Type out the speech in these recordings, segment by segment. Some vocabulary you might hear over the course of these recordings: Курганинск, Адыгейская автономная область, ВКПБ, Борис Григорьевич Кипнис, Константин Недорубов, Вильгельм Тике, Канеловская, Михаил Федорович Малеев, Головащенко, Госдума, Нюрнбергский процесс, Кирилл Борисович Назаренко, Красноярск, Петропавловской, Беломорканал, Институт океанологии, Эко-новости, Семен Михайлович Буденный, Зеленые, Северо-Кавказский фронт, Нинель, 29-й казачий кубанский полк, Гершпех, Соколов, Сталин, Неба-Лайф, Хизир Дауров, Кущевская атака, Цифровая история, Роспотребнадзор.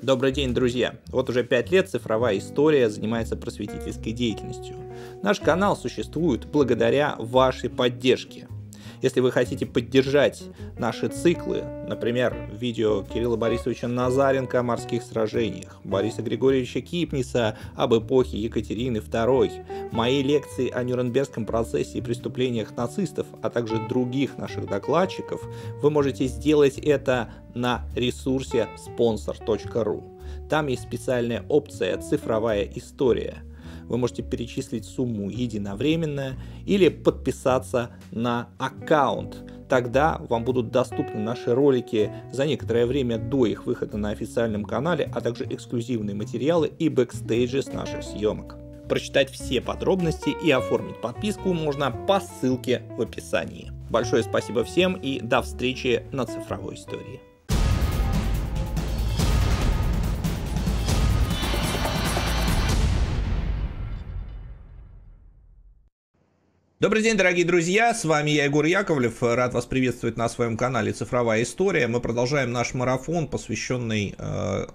Добрый день, друзья! Вот уже 5 лет «Цифровая история» занимается просветительской деятельностью. Наш канал существует благодаря вашей поддержке. Если вы хотите поддержать наши циклы, например, видео Кирилла Борисовича Назаренко о морских сражениях, Бориса Григорьевича Кипниса об эпохе Екатерины II, мои лекции о Нюрнбергском процессе и преступлениях нацистов, а также других наших докладчиков, вы можете сделать это на ресурсе sponsor.ru. Там есть специальная опция «Цифровая история». Вы можете перечислить сумму единовременно или подписаться на аккаунт. Тогда вам будут доступны наши ролики за некоторое время до их выхода на официальном канале, а также эксклюзивные материалы и бэкстейджи с наших съемок. Прочитать все подробности и оформить подписку можно по ссылке в описании. Большое спасибо всем и до встречи на «Цифровой истории». Добрый день, дорогие друзья, с вами я, Егор Яковлев, рад вас приветствовать на своем канале «Цифровая история». Мы продолжаем наш марафон, посвященный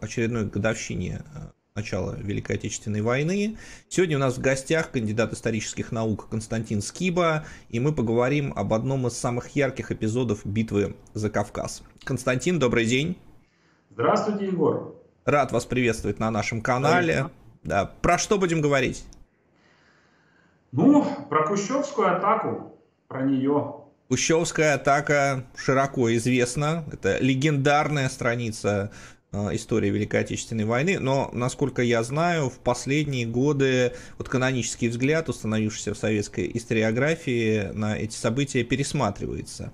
очередной годовщине начала Великой Отечественной войны. Сегодня у нас в гостях кандидат исторических наук Константин Скиба, и мы поговорим об одном из самых ярких эпизодов битвы за Кавказ. Константин, добрый день. Здравствуйте, Егор. Рад вас приветствовать на нашем канале. Да. Про что будем говорить? Ну, про Кущевскую атаку, про нее. Кущевская атака широко известна. Это легендарная страница истории Великой Отечественной войны. Но, насколько я знаю, в последние годы вот канонический взгляд, установившийся в советской историографии, на эти события пересматривается.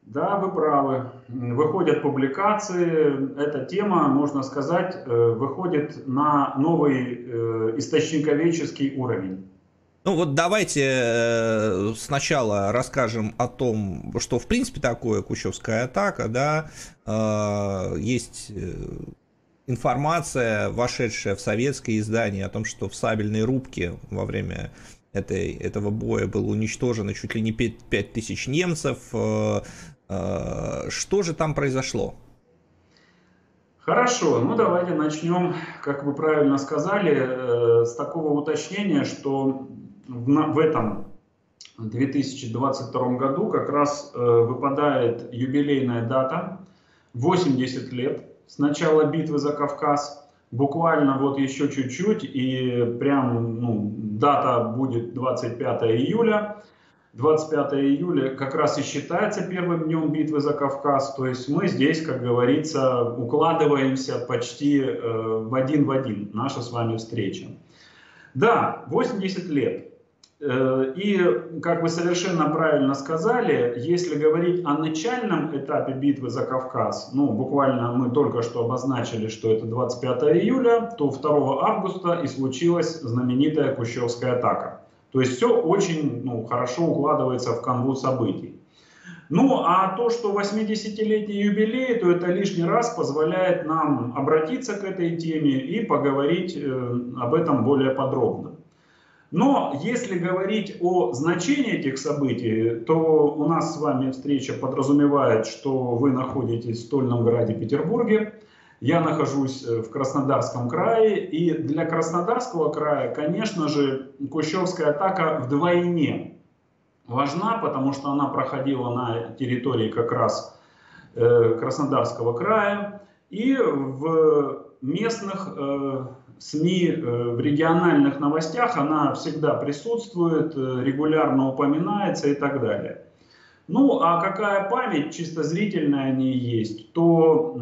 Да, вы правы. Выходят публикации. Эта тема, можно сказать, выходит на новый источниковедческий уровень. Ну вот давайте сначала расскажем о том, что в принципе такое Кущевская атака, да, есть информация, вошедшая в советское издание о том, что в сабельной рубке во время этого боя было уничтожено чуть ли не 5000 немцев. Что же там произошло? Хорошо, ну давайте начнем, как вы правильно сказали, с такого уточнения, что в этом 2022 году как раз выпадает юбилейная дата, 80 лет с начала битвы за Кавказ. Буквально вот еще чуть-чуть, и прям дата будет 25 июля. 25 июля как раз и считается первым днем битвы за Кавказ. То есть мы здесь, как говорится, укладываемся почти в один наша с вами встреча. Да, 80 лет. И, как вы совершенно правильно сказали, если говорить о начальном этапе битвы за Кавказ, ну, буквально мы только что обозначили, что это 25 июля, то 2 августа и случилась знаменитая Кущевская атака. То есть все очень хорошо укладывается в канву событий. Ну, а то, что 80-летний юбилей, то это лишний раз позволяет нам обратиться к этой теме и поговорить об этом более подробно. Но если говорить о значении этих событий, то у нас с вами встреча подразумевает, что вы находитесь в стольном граде Петербурге, я нахожусь в Краснодарском крае, и для Краснодарского края, конечно же, Кущевская атака вдвойне важна, потому что она проходила на территории как раз Краснодарского края и в местных СМИ, в региональных новостях она всегда присутствует, регулярно упоминается и так далее. Ну, а какая память чисто зрительная о ней есть, то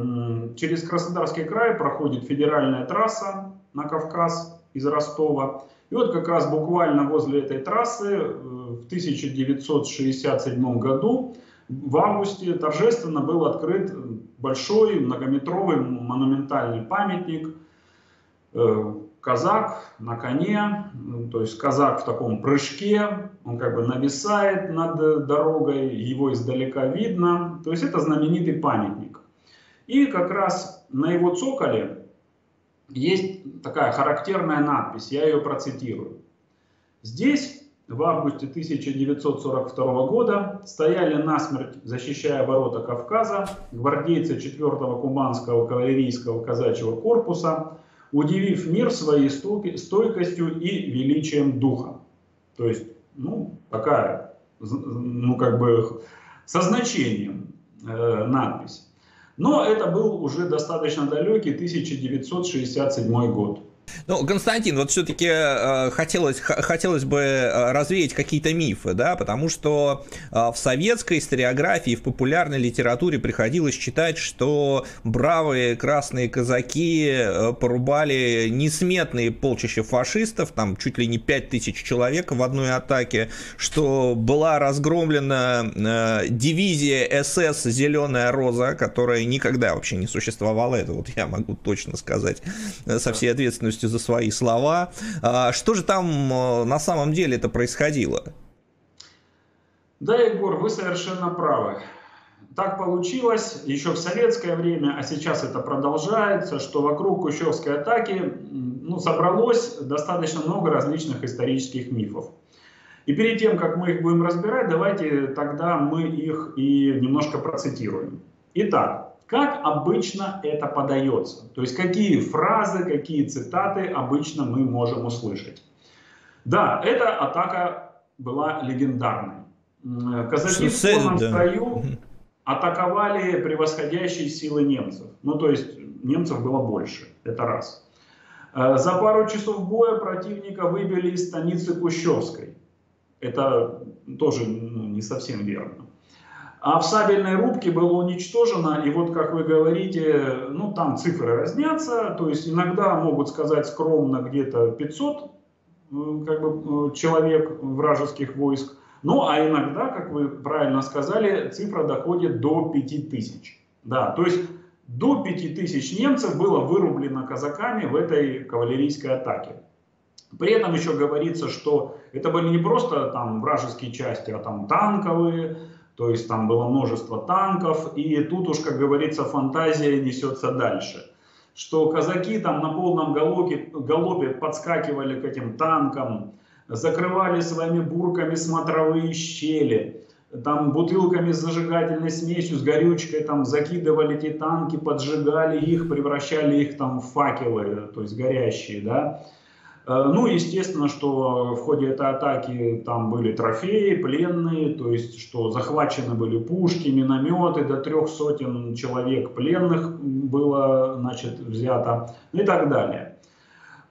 через Краснодарский край проходит федеральная трасса на Кавказ из Ростова. И вот как раз буквально возле этой трассы в 1967 году в августе торжественно был открыт большой многометровый монументальный памятник. Казак на коне, то есть казак в таком прыжке, он как бы нависает над дорогой, его издалека видно, то есть это знаменитый памятник. И как раз на его цоколе есть такая характерная надпись, я ее процитирую. Здесь в августе 1942 года стояли насмерть, защищая ворота Кавказа, гвардейцы 4-го Кубанского кавалерийского казачьего корпуса, удивив мир своей стойкостью и величием духа. То есть, ну, такая, ну, как бы, со значением надпись. Но это был уже достаточно далекий 1967 год. Ну, Константин, вот все-таки хотелось бы развеять какие-то мифы, да, потому что в советской историографии, в популярной литературе приходилось читать, что бравые красные казаки порубали несметные полчища фашистов, там чуть ли не 5000 человек в одной атаке, что была разгромлена дивизия СС «Зеленая роза», которая никогда вообще не существовала, это вот я могу точно сказать со всей ответственностью за свои слова. Что же там на самом деле это происходило? Да, Егор, вы совершенно правы. Так получилось еще в советское время, а сейчас это продолжается, что вокруг Кущевской атаки, ну, собралось достаточно много различных исторических мифов. И перед тем, как мы их будем разбирать, давайте тогда мы их и немножко процитируем. Итак. Как обычно это подается? То есть какие фразы, какие цитаты обычно мы можем услышать? Да, эта атака была легендарной. Казаки в полном строю атаковали превосходящие силы немцев. Ну, то есть немцев было больше, это раз. За пару часов боя противника выбили из станицы Кущевской. Это тоже, ну, не совсем верно. А в сабельной рубке было уничтожено, и вот, как вы говорите, ну, там цифры разнятся, то есть иногда могут сказать скромно где-то 500 как бы человек вражеских войск, ну, а иногда, как вы правильно сказали, цифра доходит до 5000. Да, то есть до 5000 немцев было вырублено казаками в этой кавалерийской атаке. При этом еще говорится, что это были не просто там вражеские части, а там танковые. То есть там было множество танков, и тут уж, как говорится, фантазия несется дальше. Что казаки там на полном галопе подскакивали к этим танкам, закрывали своими бурками смотровые щели, там бутылками с зажигательной смесью, с горючкой там закидывали эти танки, поджигали их, превращали их там в факелы, то есть горящие, да. Ну, естественно, что в ходе этой атаки там были трофеи, пленные, то есть, что захвачены были пушки, минометы, до 300 человек пленных было, значит, взято и так далее.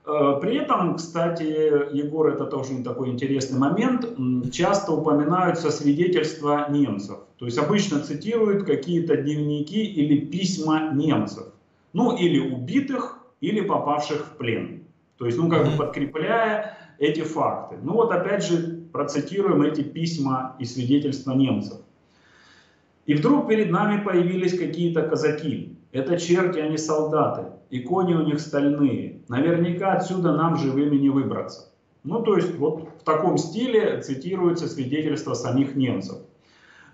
При этом, кстати, Егор, это тоже такой интересный момент, часто упоминаются свидетельства немцев, то есть обычно цитируют какие-то дневники или письма немцев, ну, или убитых, или попавших в плен. То есть, ну, как бы подкрепляя эти факты. Ну, вот опять же процитируем эти письма и свидетельства немцев. «И вдруг перед нами появились какие-то казаки. Это черти, а не солдаты. И кони у них стальные. Наверняка отсюда нам живыми не выбраться». Ну, то есть, вот в таком стиле цитируется свидетельство самих немцев.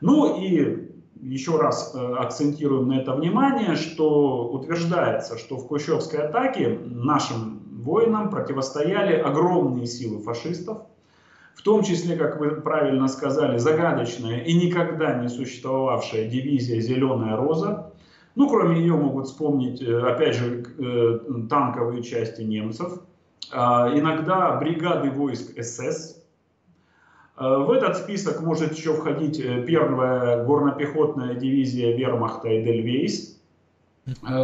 Ну, и еще раз акцентируем на это внимание, что утверждается, что в Кущевской атаке нашим воинам противостояли огромные силы фашистов, в том числе, как вы правильно сказали, загадочная и никогда не существовавшая дивизия «Зеленая роза». Ну, кроме ее могут вспомнить, опять же, танковые части немцев, иногда бригады войск СС. В этот список может еще входить 1-я горно-пехотная дивизия вермахта «Эдельвейс»,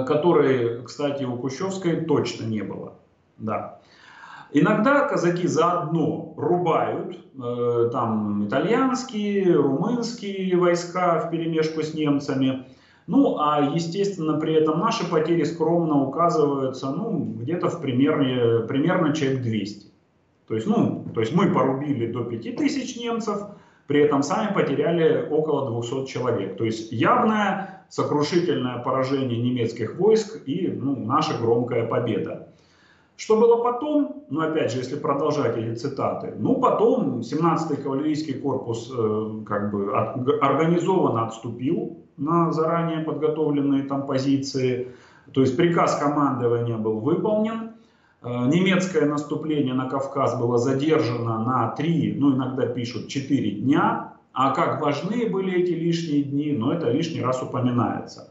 которой, кстати, у Кущевской точно не было. Да. Иногда казаки заодно рубают там итальянские, румынские войска вперемешку с немцами. Ну, а естественно при этом наши потери скромно указываются, ну, где-то в примерно человек 200. То есть, ну, то есть мы порубили до 5000 немцев, при этом сами потеряли около 200 человек. То есть явное сокрушительное поражение немецких войск и, ну, наша громкая победа. Что было потом? Ну, опять же, если продолжать эти цитаты. Ну, потом 17-й кавалерийский корпус как бы организованно отступил на заранее подготовленные там позиции. То есть приказ командования был выполнен. Немецкое наступление на Кавказ было задержано на 3, ну иногда пишут 4 дня. А как важны были эти лишние дни, но это лишний раз упоминается.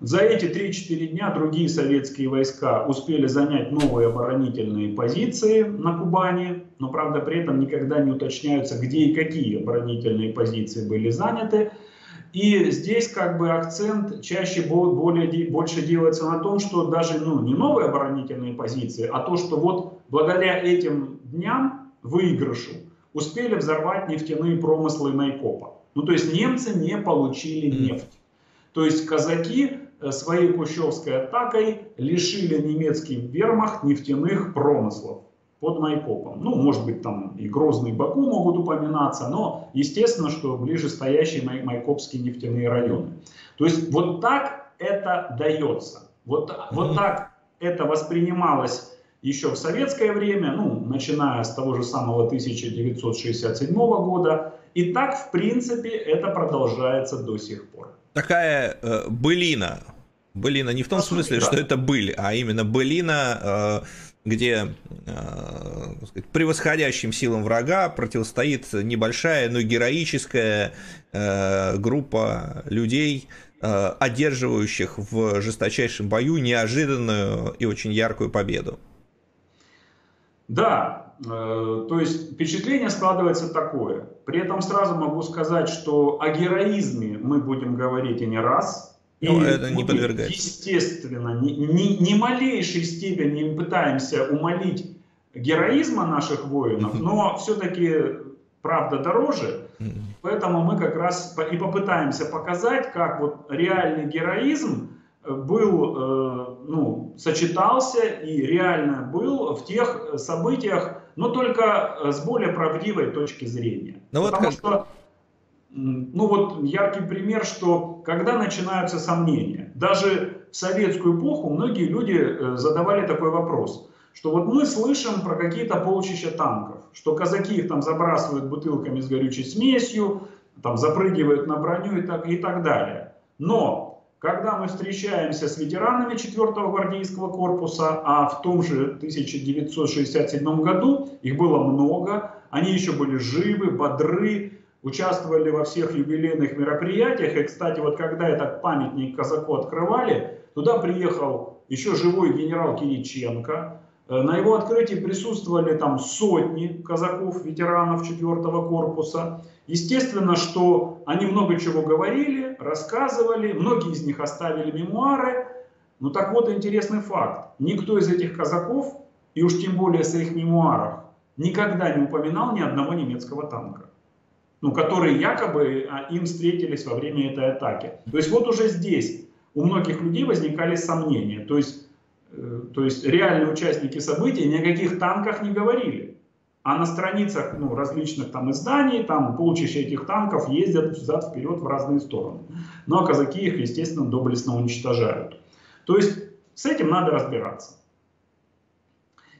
За эти 3-4 дня другие советские войска успели занять новые оборонительные позиции на Кубани, но, правда, при этом никогда не уточняются, где и какие оборонительные позиции были заняты. И здесь как бы акцент чаще больше делается на том, что даже не новые оборонительные позиции, а то, что вот благодаря этим дням выигрышу успели взорвать нефтяные промыслы Майкопа. Ну, то есть немцы не получили нефть. То есть казаки своей Кущевской атакой лишили немецкий вермахт нефтяных промыслов под Майкопом. Ну, может быть, там и Грозный, Баку могут упоминаться, но естественно, что ближе стоящие майкопские нефтяные районы. То есть вот так это дается. Вот так это воспринималось еще в советское время, ну, начиная с того же самого 1967 года. И так, в принципе, это продолжается до сих пор. Такая былина. Былина не в том смысле, что это быль, а именно былина, где превосходящим силам врага противостоит небольшая, но героическая группа людей, одерживающих в жесточайшем бою неожиданную и очень яркую победу. Да, то есть впечатление складывается такое. При этом сразу могу сказать, что о героизме мы будем говорить и не раз. И это не подвергается. Естественно, ни малейшей степени не пытаемся умолить героизма наших воинов, но все-таки правда дороже. Поэтому мы как раз и попытаемся показать, как вот реальный героизм был, сочетался и реально был в тех событиях, но только с более правдивой точки зрения. Потому что яркий пример, что когда начинаются сомнения, даже в советскую эпоху многие люди задавали такой вопрос, что вот мы слышим про какие-то полчища танков, что казаки их там забрасывают бутылками с горючей смесью, там запрыгивают на броню и так далее. Но когда мы встречаемся с ветеранами 4-го гвардейского корпуса, а в том же 1967 году их было много, они еще были живы, бодры, участвовали во всех юбилейных мероприятиях. И, кстати, вот когда этот памятник казаку открывали, туда приехал еще живой генерал Кириченко. На его открытии присутствовали там сотни казаков, ветеранов 4-го корпуса. Естественно, что они много чего говорили, рассказывали, многие из них оставили мемуары. Но так вот интересный факт. Никто из этих казаков, и уж тем более с их мемуарах, никогда не упоминал ни одного немецкого танка, которые якобы им встретились во время этой атаки. То есть вот уже здесь у многих людей возникали сомнения. То есть реальные участники событий ни о каких танках не говорили. А на страницах различных там изданий, там полчища этих танков ездят взад-вперед в разные стороны. Ну а казаки их, естественно, доблестно уничтожают. То есть с этим надо разбираться.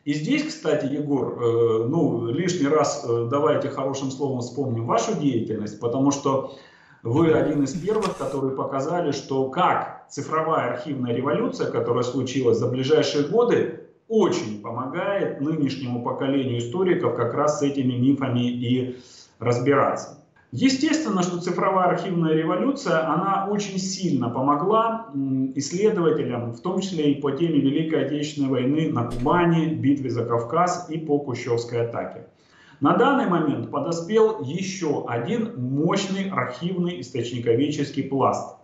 И здесь, кстати, Егор, лишний раз давайте хорошим словом вспомним вашу деятельность, потому что вы один из первых, которые показали, что как цифровая архивная революция, которая случилась за ближайшие годы, очень помогает нынешнему поколению историков как раз с этими мифами и разбираться. Естественно, что цифровая архивная революция, она очень сильно помогла исследователям, в том числе и по теме Великой Отечественной войны на Кубани, битве за Кавказ и по Кущевской атаке. На данный момент подоспел еще один мощный архивный источниковедческий пласт.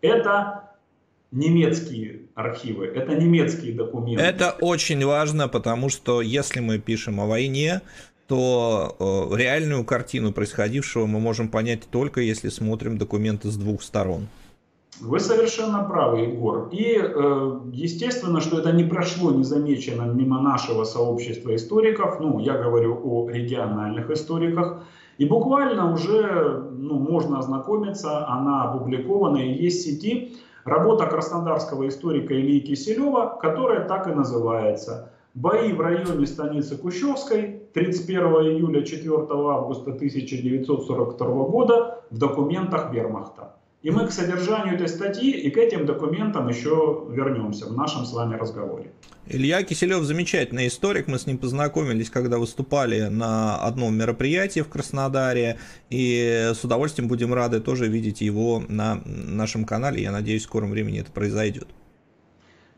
Это немецкие архивы, это немецкие документы. Это очень важно, потому что если мы пишем о войне, то реальную картину происходившего мы можем понять только если смотрим документы с двух сторон. Вы совершенно правы, Егор. И естественно, что это не прошло незамечено мимо нашего сообщества историков. Я говорю о региональных историках. И буквально уже можно ознакомиться, она опубликована и есть в сети. Работа краснодарского историка Ильи Киселева, которая так и называется «Бои в районе станицы Кущевской 31 июля 4 августа 1942 года в документах вермахта». И мы к содержанию этой статьи и к этим документам еще вернемся в нашем с вами разговоре. Илья Киселев замечательный историк, мы с ним познакомились, когда выступали на одном мероприятии в Краснодаре, и с удовольствием будем рады тоже видеть его на нашем канале, я надеюсь, в скором времени это произойдет.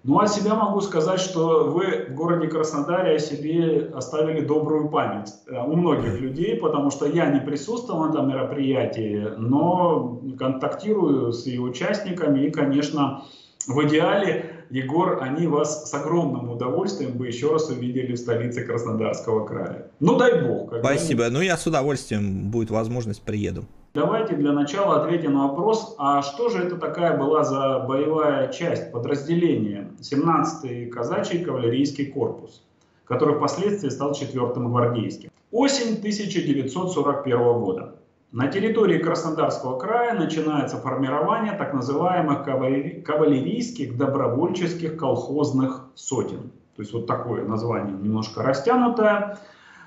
Ну, от себя могу сказать, что вы в городе Краснодаре о себе оставили добрую память у многих людей, потому что я не присутствовал на этом мероприятии, но контактирую с ее участниками, и, конечно, в идеале, Егор, они вас с огромным удовольствием бы еще раз увидели в столице Краснодарского края. Ну, дай бог. Спасибо. Ну, я с удовольствием, будет возможность, приеду. Давайте для начала ответим на вопрос, а что же это такая была за боевая часть, подразделение 17-й казачий кавалерийский корпус, который впоследствии стал 4-м гвардейским. Осень 1941 года. На территории Краснодарского края начинается формирование так называемых кавалерийских добровольческих колхозных сотен. То есть вот такое название немножко растянутое.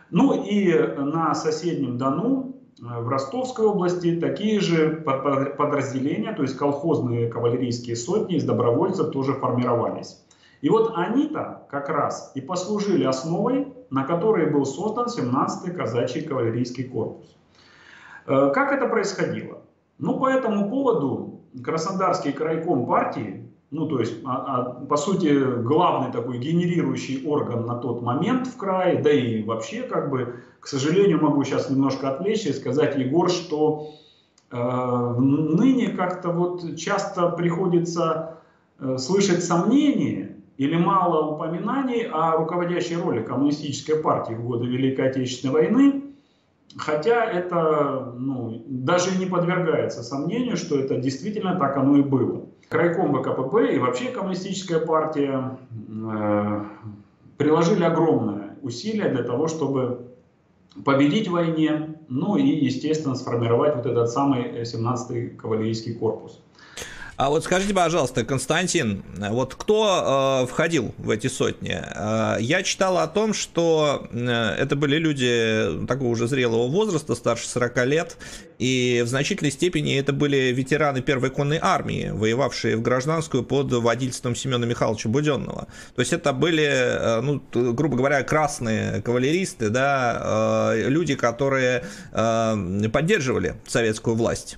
Ну и на соседнем Дону, в Ростовской области, такие же подразделения, то есть колхозные кавалерийские сотни из добровольцев тоже формировались. И вот они-то как раз и послужили основой, на которой был создан 17-й казачий кавалерийский корпус. Как это происходило? Ну, по этому поводу Краснодарский крайком партии, ну, то есть, по сути, главный такой генерирующий орган на тот момент в крае, да и вообще, как бы, к сожалению, могу сейчас немножко отвлечься и сказать, Егор, что ныне как-то вот часто приходится слышать сомнения или мало упоминаний о руководящей роли коммунистической партии в годы Великой Отечественной войны. Хотя это, ну, даже не подвергается сомнению, что это действительно так оно и было. Крайком ВКПБ и вообще коммунистическая партия приложили огромное усилие для того, чтобы победить в войне, ну и, естественно, сформировать вот этот самый 17-й кавалерийский корпус. А вот скажите, пожалуйста, Константин, вот кто входил в эти сотни? Я читал о том, что это были люди такого уже зрелого возраста, старше 40 лет, и в значительной степени это были ветераны Первой конной армии, воевавшие в гражданскую под водительством Семена Михайловича Буденного. То есть это были, ну, грубо говоря, красные кавалеристы, да, люди, которые поддерживали советскую власть.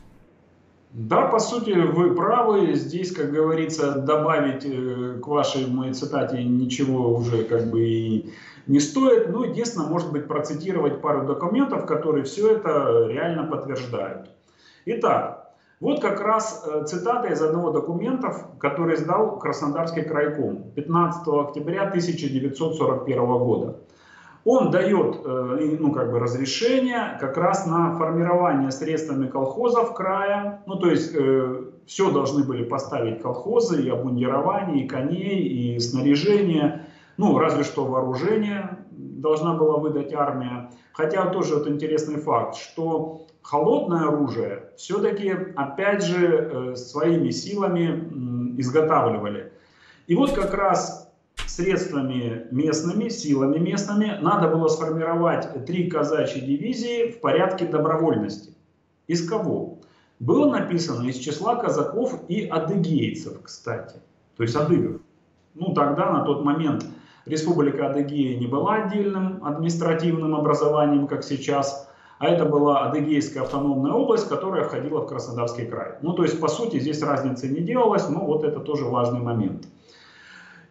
Да, по сути, вы правы. Здесь, как говорится, добавить к вашей моей цитате ничего уже как бы и не стоит. Ну, единственное, может быть, процитировать пару документов, которые все это реально подтверждают. Итак, вот как раз цитата из одного документа, который издал Краснодарский крайком 15 октября 1941 года. Он дает, ну, как бы, разрешение как раз на формирование средствами колхозов края. Ну, то есть, все должны были поставить колхозы, и обмундирование, и коней, и снаряжение. Ну, разве что вооружение должна была выдать армия. Хотя тоже вот интересный факт, что холодное оружие все-таки, опять же, своими силами изготавливали. И вот как раз средствами местными, силами местными надо было сформировать 3 казачьи дивизии в порядке добровольности. Из кого? Было написано из числа казаков и адыгейцев, кстати. То есть адыгов. Ну, тогда, на тот момент, Республика Адыгея не была отдельным административным образованием, как сейчас, а это была Адыгейская автономная область, которая входила в Краснодарский край. Ну, то есть, по сути, здесь разницы не делалось, но вот это тоже важный момент.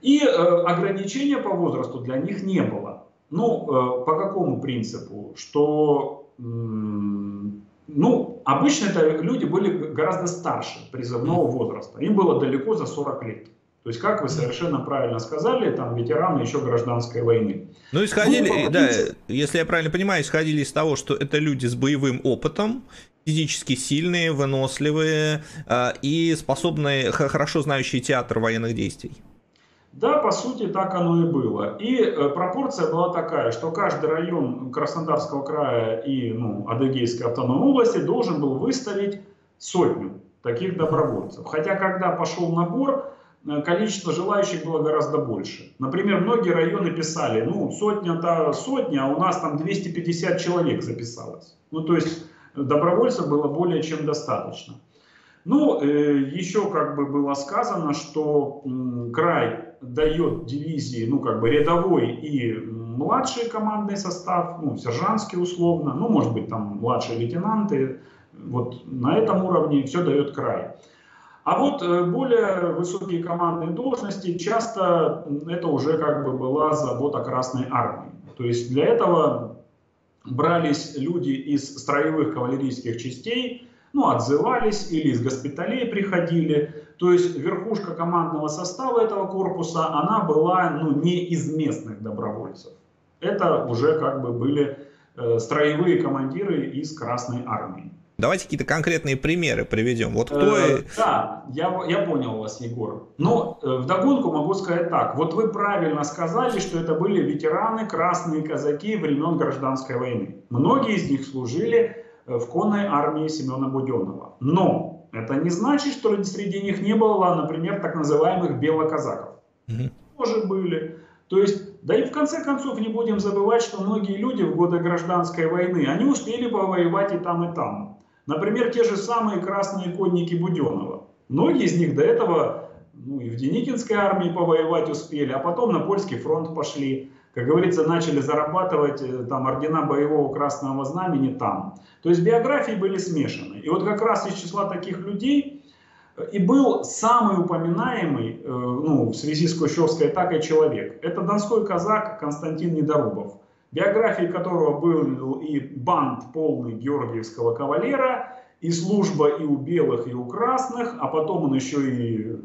И ограничения по возрасту для них не было. Ну, по какому принципу? Что, ну, обычно это люди были гораздо старше призывного возраста. Им было далеко за 40 лет. То есть, как вы совершенно правильно сказали, там ветераны еще гражданской войны. Ну, исходили, ну, да, если я правильно понимаю, исходили из того, что это люди с боевым опытом, физически сильные, выносливые и способные, хорошо знающие театр военных действий. Да, по сути, так оно и было. И пропорция была такая, что каждый район Краснодарского края и, ну, Адыгейской автономной области должен был выставить 100 таких добровольцев. Хотя, когда пошел набор, количество желающих было гораздо больше. Например, многие районы писали, ну, сотня-то сотня, а у нас там 250 человек записалось. Ну, то есть, добровольцев было более чем достаточно. Ну, еще как бы было сказано, что край дает дивизии, ну, как бы рядовой и младший командный состав, ну, сержантский условно, ну, может быть, там младшие лейтенанты, вот на этом уровне все дает край. А вот более высокие командные должности, часто это уже как бы была забота Красной Армии. То есть для этого брались люди из строевых кавалерийских частей, ну, отзывались или из госпиталей приходили. То есть верхушка командного состава этого корпуса, она была, ну, не из местных добровольцев. Это уже как бы были строевые командиры из Красной Армии. Давайте какие-то конкретные примеры приведем. Вот кто... Да, я понял вас, Егор. Но вдогонку могу сказать так. Вот вы правильно сказали, что это были ветераны, красные казаки времен Гражданской войны. Многие из них служили в конной армии Семена Буденного. Но это не значит, что среди них не было, например, так называемых белоказаков. Угу. Тоже были. То есть, да и в конце концов не будем забывать, что многие люди в годы Гражданской войны, они успели повоевать и там, и там. Например, те же самые красные конники Буденного. Многие из них до этого, ну, и в Деникинской армии повоевать успели, а потом на Польский фронт пошли. Как говорится, начали зарабатывать там ордена боевого красного знамени там. То есть биографии были смешаны. И вот как раз из числа таких людей и был самый упоминаемый, ну, в связи с Кущевской атакой человек. Это донской казак Константин Недорубов, биографией которого был и банд полный георгиевского кавалера, и служба и у белых, и у красных, а потом он еще и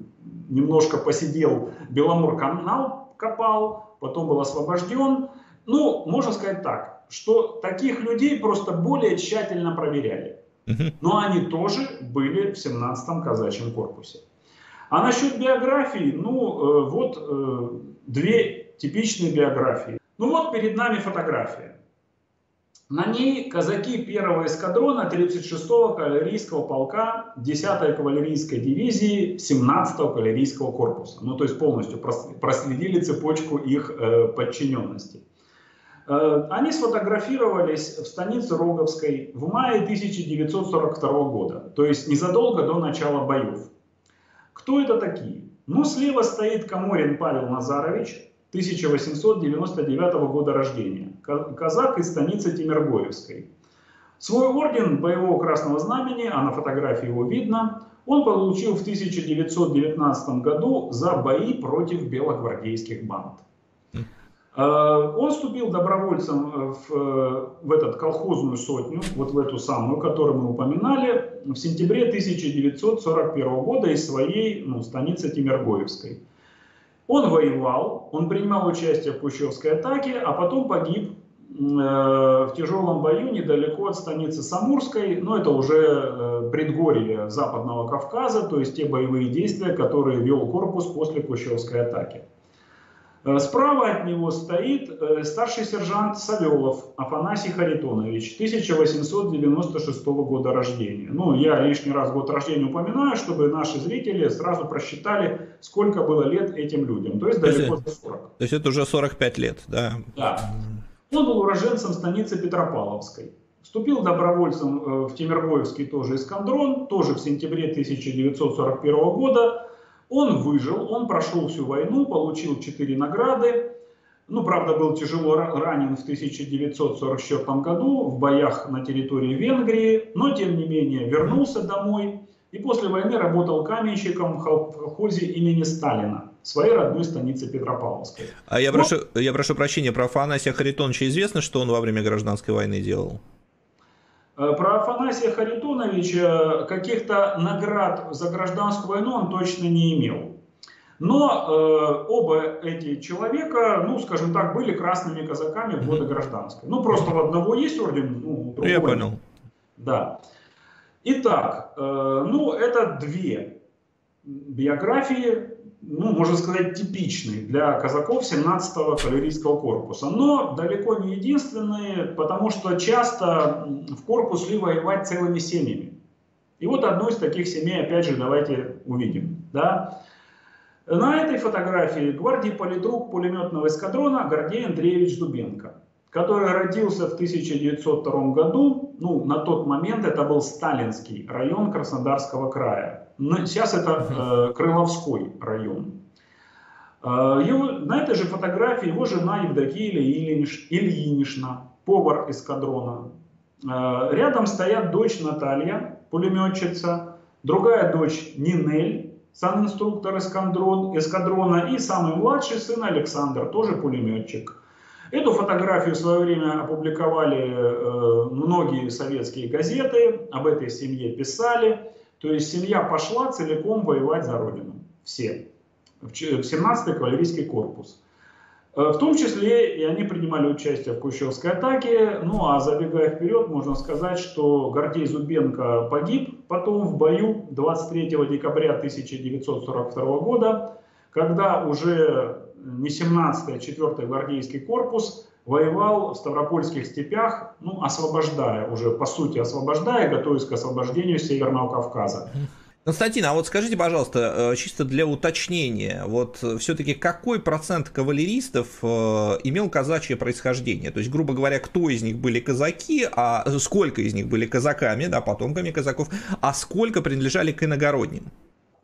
немножко посидел, Беломорканал копал, потом был освобожден. Ну, можно сказать так, что таких людей просто более тщательно проверяли. Но они тоже были в 17-м казачьем корпусе. А насчет биографии, ну, вот две типичные биографии. Ну вот перед нами фотография. На ней казаки 1-го эскадрона 36-го кавалерийского полка 10-й кавалерийской дивизии 17-го кавалерийского корпуса. Ну то есть полностью проследили цепочку их подчиненности. Они сфотографировались в станице Роговской в мае 1942 года. То есть незадолго до начала боев. Кто это такие? Ну слева стоит Каморин Павел Назарович, 1899 года рождения, казак из станицы Тимиргоевской. Свой орден боевого красного знамени, а на фотографии его видно, он получил в 1919 году за бои против белогвардейских банд. Он вступил добровольцем в этот колхозную сотню, вот в эту самую, которую мы упоминали, в сентябре 1941 года из своей, ну, станицы Тимиргоевской. Он воевал, он принимал участие в Кущевской атаке, а потом погиб в тяжелом бою недалеко от станицы Самурской, но это уже предгорье Западного Кавказа, то есть те боевые действия, которые вел корпус после Кущевской атаки. Справа от него стоит старший сержант Савелов Афанасий Харитонович, 1896 года рождения. Ну, я лишний раз год рождения упоминаю, чтобы наши зрители сразу просчитали, сколько было лет этим людям. То есть далеко за 40. То есть это уже 45 лет, да? Да. Он был уроженцем станицы Петропавловской. Вступил добровольцем в Тимиргоевский тоже эскадрон, тоже в сентябре 1941 года. Он выжил, он прошел всю войну, получил 4 награды. Ну, правда, был тяжело ранен в 1944 году в боях на территории Венгрии, но, тем не менее, вернулся домой и после войны работал каменщиком в колхозе имени Сталина, своей родной станице Петропавловской. А я прошу прощения, про Афанасия Харитоновича известно, что он во время Гражданской войны делал? Про Афанасия Харитоновича каких-то наград за Гражданскую войну он точно не имел. Но оба эти человека, ну, скажем так, были красными казаками в годы Гражданской. Ну, просто у одного есть орден, ну, у другого. Я понял. Да. Итак, ну, это две биографии, ну, можно сказать, типичные для казаков 17-го кавалерийского корпуса. Но далеко не единственные, потому что часто в корпус шли воевать целыми семьями. И вот одну из таких семей, опять же, давайте увидим. Да? На этой фотографии гвардии политрук пулеметного эскадрона Гордей Андреевич Зубенко, который родился в 1902 году. Ну, на тот момент это был Сталинский район Краснодарского края. Но сейчас это Крыловской район. На этой же фотографии его жена Евдокия Ильинична, повар эскадрона. Рядом стоят дочь Наталья, пулеметчица, другая дочь Нинель, санинструктор эскадрона, и самый младший сын Александр, тоже пулеметчик. Эту фотографию в свое время опубликовали многие советские газеты, об этой семье писали. То есть семья пошла целиком воевать за родину. Все. В 17-й кавалерийский корпус. В том числе и они принимали участие в Кущевской атаке. Ну а забегая вперед, можно сказать, что Гордей Зубенко погиб потом в бою 23 декабря 1942 года, когда уже не 17-й, а 4-й гвардейский корпус воевал в Ставропольских степях, ну, освобождая, уже по сути освобождая, готовясь к освобождению Северного Кавказа. Константин, а вот скажите, пожалуйста, чисто для уточнения, вот все-таки какой процент кавалеристов имел казачье происхождение? То есть, грубо говоря, кто из них были казаки, а сколько из них были казаками, да, потомками казаков, а сколько принадлежали к иногородним?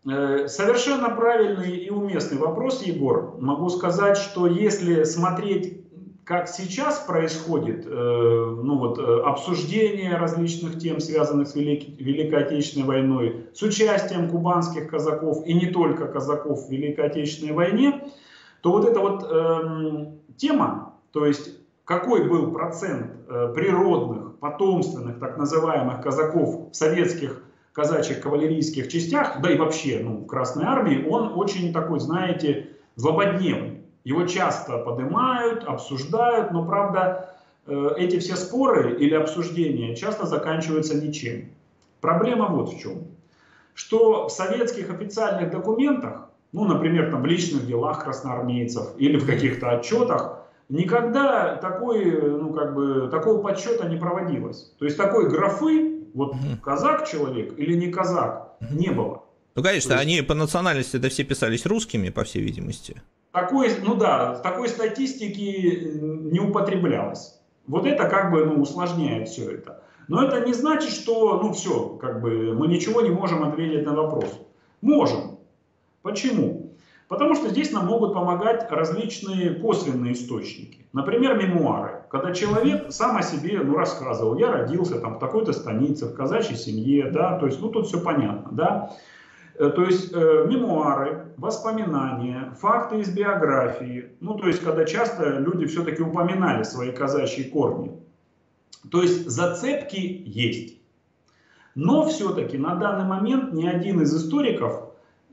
Совершенно правильный и уместный вопрос, Егор. Могу сказать, что если смотреть, как сейчас происходит ну вот, обсуждение различных тем, связанных с Великой Отечественной войной, с участием кубанских казаков и не только казаков в Великой Отечественной войне, то вот эта вот тема, то есть какой был процент природных, потомственных, так называемых казаков в советских казачьих кавалерийских частях, да и вообще ну, в Красной армии, он очень такой, знаете, злободневный. Его часто поднимают, обсуждают, но, правда, эти все споры или обсуждения часто заканчиваются ничем. Проблема вот в чем. Что в советских официальных документах, ну, например, там, в личных делах красноармейцев или в каких-то отчетах, никогда такой, ну, как бы, такого подсчета не проводилось. То есть такой графы, вот казак человек или не казак, не было. Ну, конечно, есть... они по национальности-то все писались русскими, по всей видимости. Такой, ну да, такой статистики не употреблялось. Вот это как бы ну, усложняет все это. Но это не значит, что ну все, как бы мы ничего не можем ответить на вопрос. Можем. Почему? Потому что здесь нам могут помогать различные косвенные источники. Например, мемуары. Когда человек сам о себе ну, рассказывал, я родился там, в такой-то станице, в казачьей семье, да, то есть ну тут все понятно, да. То есть мемуары, воспоминания, факты из биографии, ну то есть когда часто люди все-таки упоминали свои казачьи корни. То есть зацепки есть. Но все-таки на данный момент ни один из историков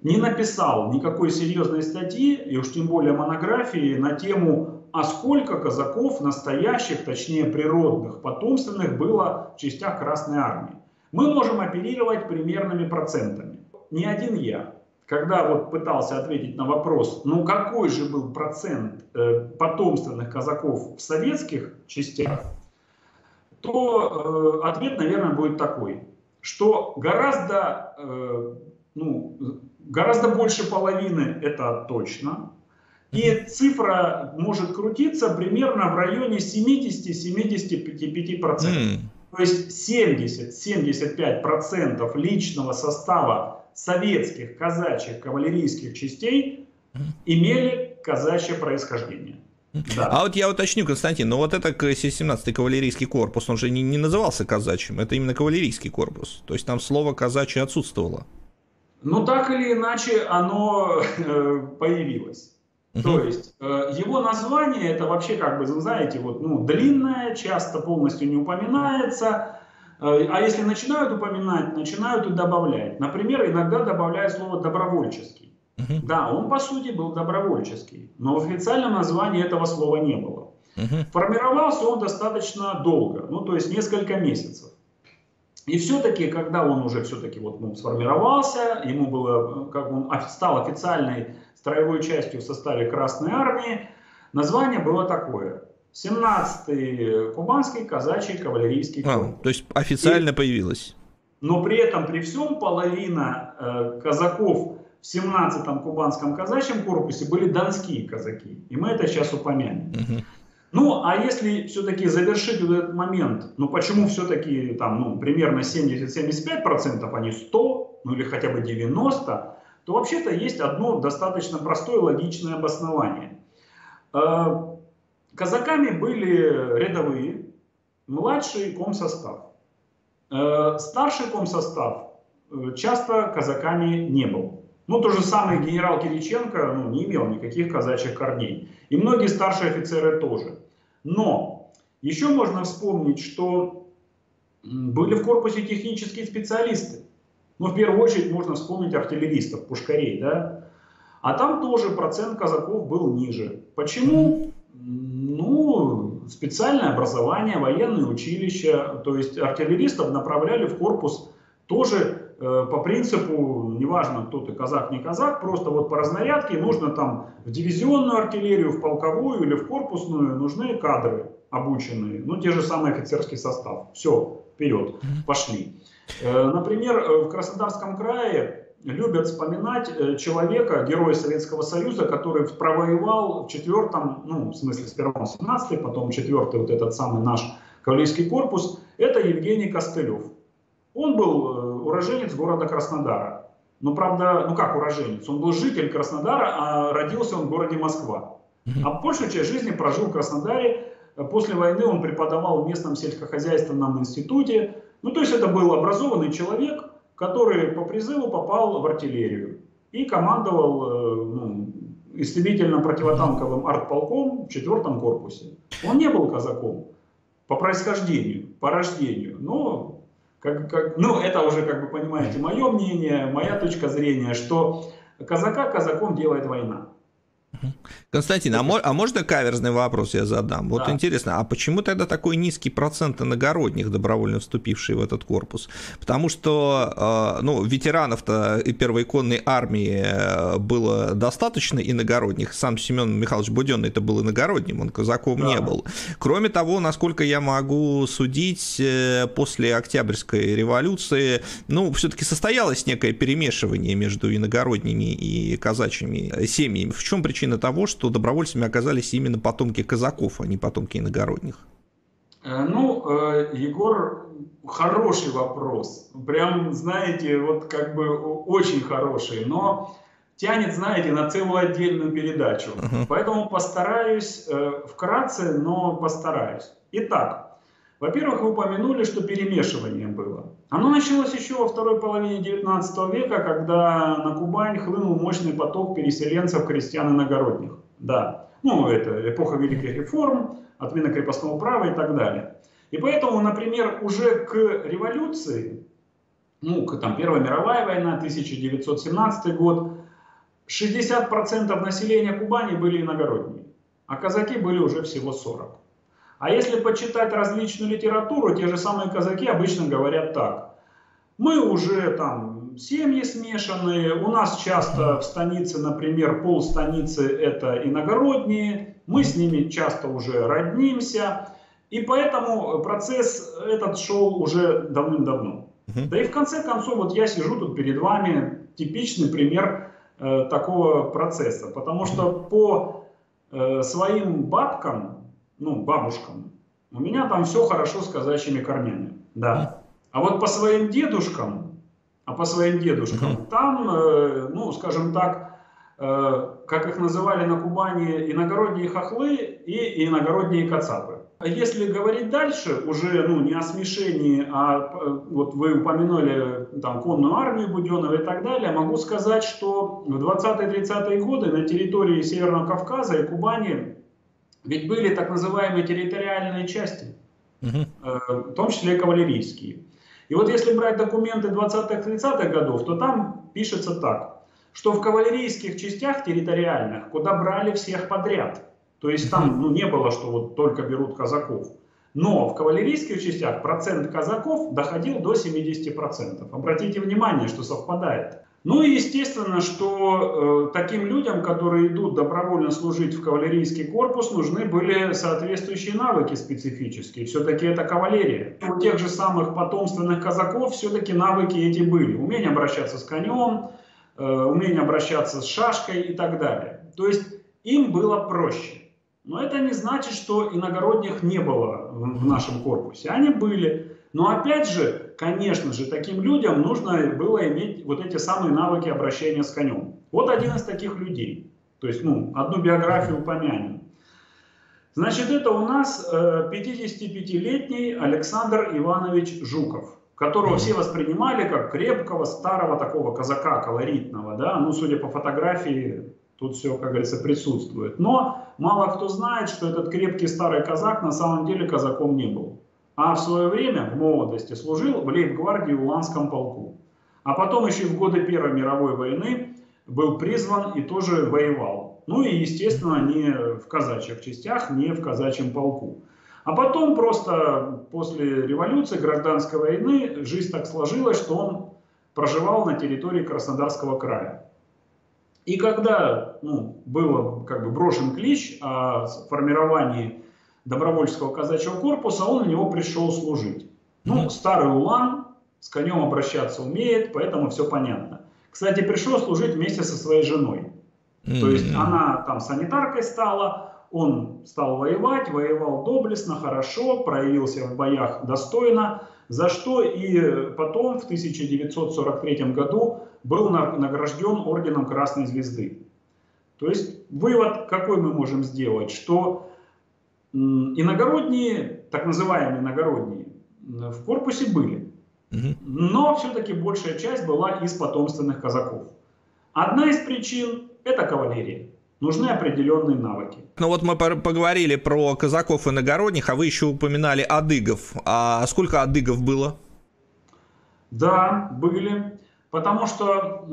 не написал никакой серьезной статьи, и уж тем более монографии, на тему, а сколько казаков настоящих, точнее природных, потомственных было в частях Красной армии. Мы можем оперировать примерными процентами. Не один я, когда вот пытался ответить на вопрос, ну какой же был процент потомственных казаков в советских частях, то ответ, наверное, будет такой, что гораздо, гораздо больше половины, это точно, и цифра может крутиться примерно в районе 70-75%. То есть 70-75% личного состава советских казачьих кавалерийских частей имели казачье происхождение. Да. А вот я уточню, Константин, но вот это 17-й кавалерийский корпус, он же не назывался казачьим, это именно кавалерийский корпус, то есть там слово казачье отсутствовало. Ну так или иначе оно появилось. То есть его название это вообще как бы, вы знаете, вот, ну, длинное, часто полностью не упоминается. А если начинают упоминать, начинают и добавлять. Например, иногда добавляют слово «добровольческий». Да, он по сути был добровольческий, но в официальном названии этого слова не было. Формировался он достаточно долго, ну то есть несколько месяцев. И все-таки, когда он уже все-таки вот, ну, сформировался, ему было, как он стал официальной строевой частью в составе Красной армии, название было такое. 17-й Кубанский казачий кавалерийский корпус. То есть официально появилось. Но при этом, при всем, половина казаков в 17-м Кубанском казачьем корпусе были донские казаки. И мы это сейчас упомянем. Ну, а если все-таки завершить вот этот момент, ну почему все-таки там, ну, примерно 70-75%, а не 100, ну или хотя бы 90, то вообще-то есть одно достаточно простое логичное обоснование. Казаками были рядовые, младший комсостав. Старший комсостав часто казаками не был. Ну, то же самое генерал Кириченко, ну, не имел никаких казачьих корней. И многие старшие офицеры тоже. Но еще можно вспомнить, что были в корпусе технические специалисты. Ну, в первую очередь можно вспомнить артиллеристов, пушкарей, да? А там тоже процент казаков был ниже. Почему? Ну, специальное образование, военные училища. То есть артиллеристов направляли в корпус тоже по принципу, неважно, кто ты, казак, не казак, просто вот по разнарядке нужно там в дивизионную артиллерию, в полковую или в корпусную нужны кадры обученные, ну, те же самые офицерский состав. Все, вперед, пошли. Например, в Краснодарском крае любят вспоминать человека, героя Советского Союза, который провоевал в 4-м, ну, в смысле, сперва 17-й, потом 4-й, вот этот самый наш кавалерийский корпус, это Евгений Костылев. Он был уроженец города Краснодара. Но, правда, ну как уроженец? Он был житель Краснодара, а родился он в городе Москва. А большую часть жизни прожил в Краснодаре. После войны он преподавал в местном сельскохозяйственном институте. Ну, то есть это был образованный человек, который по призыву попал в артиллерию и командовал, ну, истребительно-противотанковым артполком в 4-м корпусе. Он не был казаком по происхождению, по рождению, но... ну, это уже, как вы понимаете, мое мнение, моя точка зрения, что казака казаком делает война. Константин, а можно каверзный вопрос я задам? Вот да. Интересно, а почему тогда такой низкий процент иногородних, добровольно вступивших в этот корпус? Потому что, ну, ветеранов-то и Первой конной армии было достаточно иногородних. Сам Семен Михайлович Буденный это был иногородним, он казаком не был. Кроме того, насколько я могу судить, после Октябрьской революции, ну, все-таки состоялось некое перемешивание между иногородними и казачьими семьями. В чем причина того, что добровольцами оказались именно потомки казаков, а не потомки иногородних? Ну, Егор, хороший вопрос. Прям, знаете, вот как бы очень хороший, но тянет, знаете, на целую отдельную передачу. Поэтому постараюсь вкратце, но постараюсь. Итак, во-первых, вы упомянули, что перемешивание было. Оно началось еще во второй половине 19 века, когда на Кубань хлынул мощный поток переселенцев, крестьян иногородних. Да, ну это эпоха Великих реформ, отмена крепостного права и так далее. И поэтому, например, уже к революции, ну, там, Первая мировая война, 1917 год, 60% населения Кубани были иногородними, а казаки были уже всего 40%. А если почитать различную литературу, те же самые казаки обычно говорят так. Мы уже там семьи смешанные, у нас часто в станице, например, полстаницы это иногородние, мы с ними часто уже роднимся, и поэтому процесс этот шел уже давным-давно. Да и в конце концов, вот я сижу тут перед вами, типичный пример такого процесса, потому что по своим бабкам, ну, бабушкам, у меня там все хорошо с казачьими корнями, да. А вот по своим дедушкам, там, ну, скажем так, как их называли на Кубани, иногородние хохлы и иногородние кацапы. Если говорить дальше, уже, ну, не о смешении, а вот вы упомянули там конную армию Буденного и так далее, могу сказать, что в 20-30-е годы на территории Северного Кавказа и Кубани ведь были так называемые территориальные части, в том числе и кавалерийские. И вот если брать документы 20-30-х годов, то там пишется так, что в кавалерийских частях территориальных, куда брали всех подряд, то есть там, ну, не было, что вот только берут казаков, но в кавалерийских частях процент казаков доходил до 70%. Обратите внимание, что совпадает. Ну и естественно, что таким людям, которые идут добровольно служить в кавалерийский корпус, нужны были соответствующие навыки специфические. Все-таки это кавалерия. У тех же самых потомственных казаков все-таки навыки эти были. Умение обращаться с конем, умение обращаться с шашкой и так далее. То есть им было проще. Но это не значит, что иногородних не было в нашем корпусе. Они были. Но опять же, конечно же, таким людям нужно было иметь вот эти самые навыки обращения с конем. Вот один из таких людей. То есть, ну, одну биографию помянем. Значит, это у нас 55-летний Александр Иванович Жуков, которого все воспринимали как крепкого, старого такого казака, колоритного, да, ну, судя по фотографии, тут все, как говорится, присутствует. Но мало кто знает, что этот крепкий старый казак на самом деле казаком не был, а в свое время, в молодости, служил в лейб-гвардии в Уланском полку, а потом еще в годы Первой мировой войны был призван и тоже воевал. Ну и, естественно, не в казачьих частях, не в казачьем полку. А потом просто после революции, гражданской войны, жизнь так сложилась, что он проживал на территории Краснодарского края. И когда, ну, был как бы брошен клич о формировании добровольческого казачьего корпуса, он на него пришел служить. Ну, старый улан, с конем обращаться умеет, поэтому все понятно. Кстати, пришел служить вместе со своей женой. То есть она там санитаркой стала, он стал воевать, воевал доблестно, хорошо, проявился в боях достойно, за что и потом в 1943 году был награжден орденом Красной Звезды. То есть вывод какой мы можем сделать, что иногородние, так называемые иногородние, в корпусе были. Но все-таки большая часть была из потомственных казаков. Одна из причин – это кавалерия. Нужны определенные навыки. Ну вот мы поговорили про казаков иногородних, а вы еще упоминали адыгов. А сколько адыгов было? Да, были. Потому что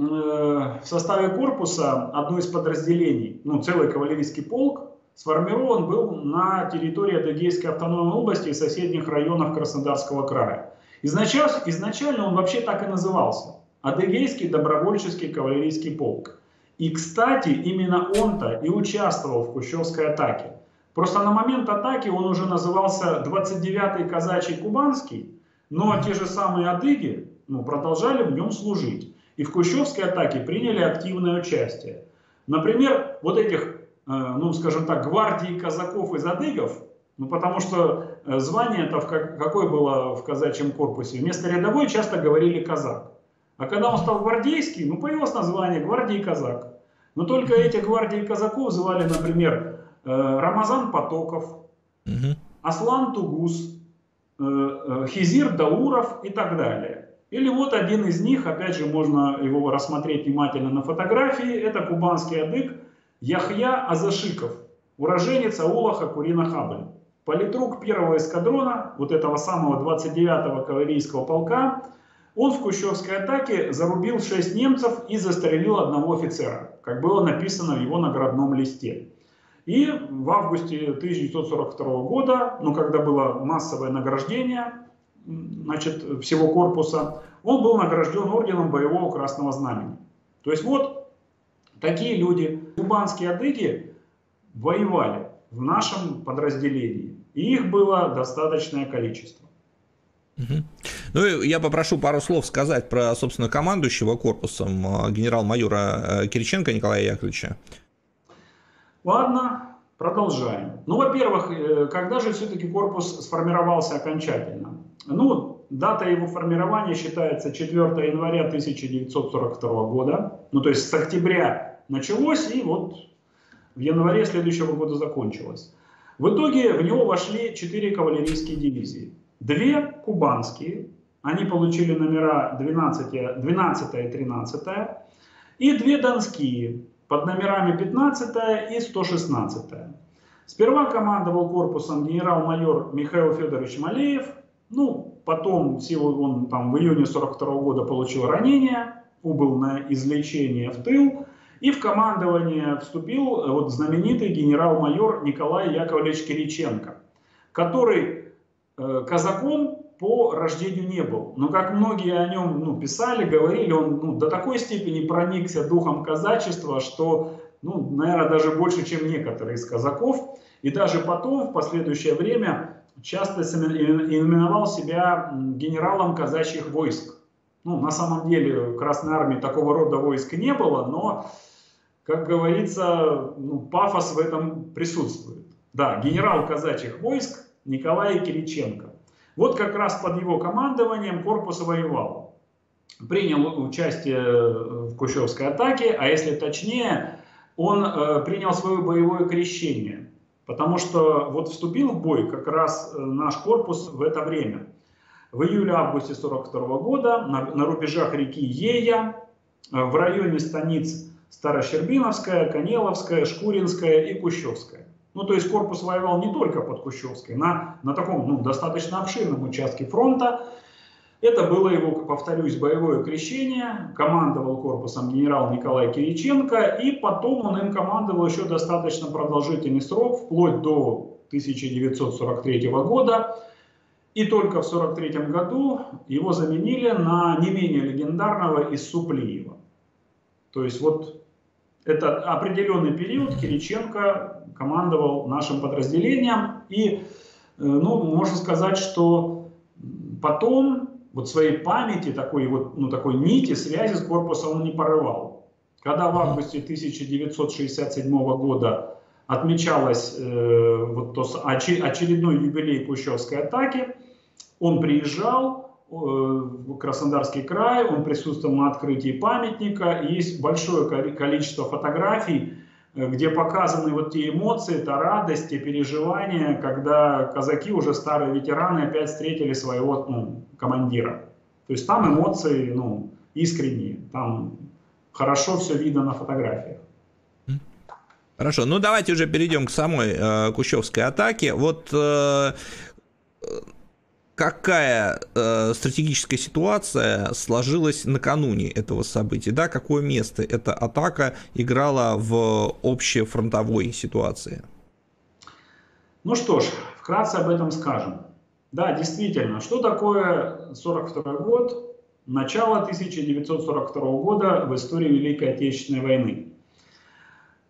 в составе корпуса одно из подразделений, ну, целый кавалерийский полк, сформирован был на территории Адыгейской автономной области и соседних районов Краснодарского края. Изначально он вообще так и назывался – Адыгейский добровольческий кавалерийский полк. И, кстати, именно он-то и участвовал в Кущевской атаке. Просто на момент атаки он уже назывался 29-й казачий кубанский, но те же самые адыги, ну, продолжали в нем служить. И в Кущевской атаке приняли активное участие. Например, вот этих, ну, скажем так, гвардии казаков из адыгов, ну, потому что звание-то какое было в казачьем корпусе, вместо рядовой часто говорили казак. А когда он стал гвардейский, ну, появилось название гвардии казак. Но только эти гвардии казаков звали, например, Рамазан Потоков, Аслан Тугус, Хизир Дауров и так далее. Или вот один из них, опять же, можно его рассмотреть внимательно на фотографии, это кубанский адыг Яхья Азашиков, уроженец аулаха Курина-Хабль, политрук первого эскадрона, вот этого самого 29-го кавалерийского полка. Он в Кущевской атаке зарубил 6 немцев и застрелил одного офицера, как было написано в его наградном листе. И в августе 1942 года, ну, когда было массовое награждение, значит, всего корпуса, он был награжден орденом боевого красного знамени. То есть вот такие люди, кубанские адыги, воевали в нашем подразделении. И их было достаточное количество. Ну, я попрошу пару слов сказать про, собственно, командующего корпусом генерал-майора Кириченко Николая Яковлевича. Ладно, продолжаем. Ну, во-первых, когда же все-таки корпус сформировался окончательно? Ну, дата его формирования считается 4 января 1942 года. Ну, то есть с октября началось и вот в январе следующего года закончилось. В итоге в него вошли 4 кавалерийские дивизии. 2 кубанские, они получили номера 12-я и 13-я, и 2 донские, под номерами 15-я и 116-я. Сперва командовал корпусом генерал-майор Михаил Федорович Малеев, ну, потом, в силу, он там в июне 1942 года получил ранение, убыл на излечение в тыл, и в командование вступил вот знаменитый генерал-майор Николай Яковлевич Кириченко, который казаком по рождению не был, но как многие о нем, ну, писали, говорили, он, ну, до такой степени проникся духом казачества, что, ну, наверное, даже больше, чем некоторые из казаков, и даже потом, в последующее время, часто именовал себя генералом казачьих войск. Ну, на самом деле в Красной Армии такого рода войск не было, но, как говорится, ну, пафос в этом присутствует. Да, генерал казачьих войск Николая Кириченко. Вот как раз под его командованием корпус воевал. Принял участие в Кущевской атаке, а если точнее, он принял свое боевое крещение. Потому что вот вступил в бой как раз наш корпус в это время. В июле-августе 1942 года на рубежах реки Ея, в районе станиц Старощербиновская, Канеловская, Шкуринская и Кущевская. Ну, то есть корпус воевал не только под Кущевской, на таком достаточно обширном участке фронта. Это было его, повторюсь, боевое крещение. Командовал корпусом генерал Николай Кириченко, и потом он им командовал еще достаточно продолжительный срок, вплоть до 1943 года. И только в 1943 году его заменили на не менее легендарного Исаплиева. То есть вот это определенный период Кириченко командовал нашим подразделением. И, можно сказать, что потом вот своей памяти, такой нити связи с корпусом он не порывал. Когда в августе 1967 года отмечалось очередной юбилей Кущевской атаки, он приезжал в Краснодарский край, он присутствовал на открытии памятника. Есть большое количество фотографий, где показаны вот те эмоции, та радость, те переживания, когда казаки, уже старые ветераны, опять встретили своего командира. То есть там эмоции искренние, там хорошо все видно на фотографиях. Хорошо, давайте уже перейдем к самой Кущевской атаке. Вот какая стратегическая ситуация сложилась накануне этого события? Да, какое место эта атака играла в общефронтовой ситуации? Ну что ж, вкратце об этом скажем. Да, действительно, что такое 1942 год, начало 1942 года в истории Великой Отечественной войны?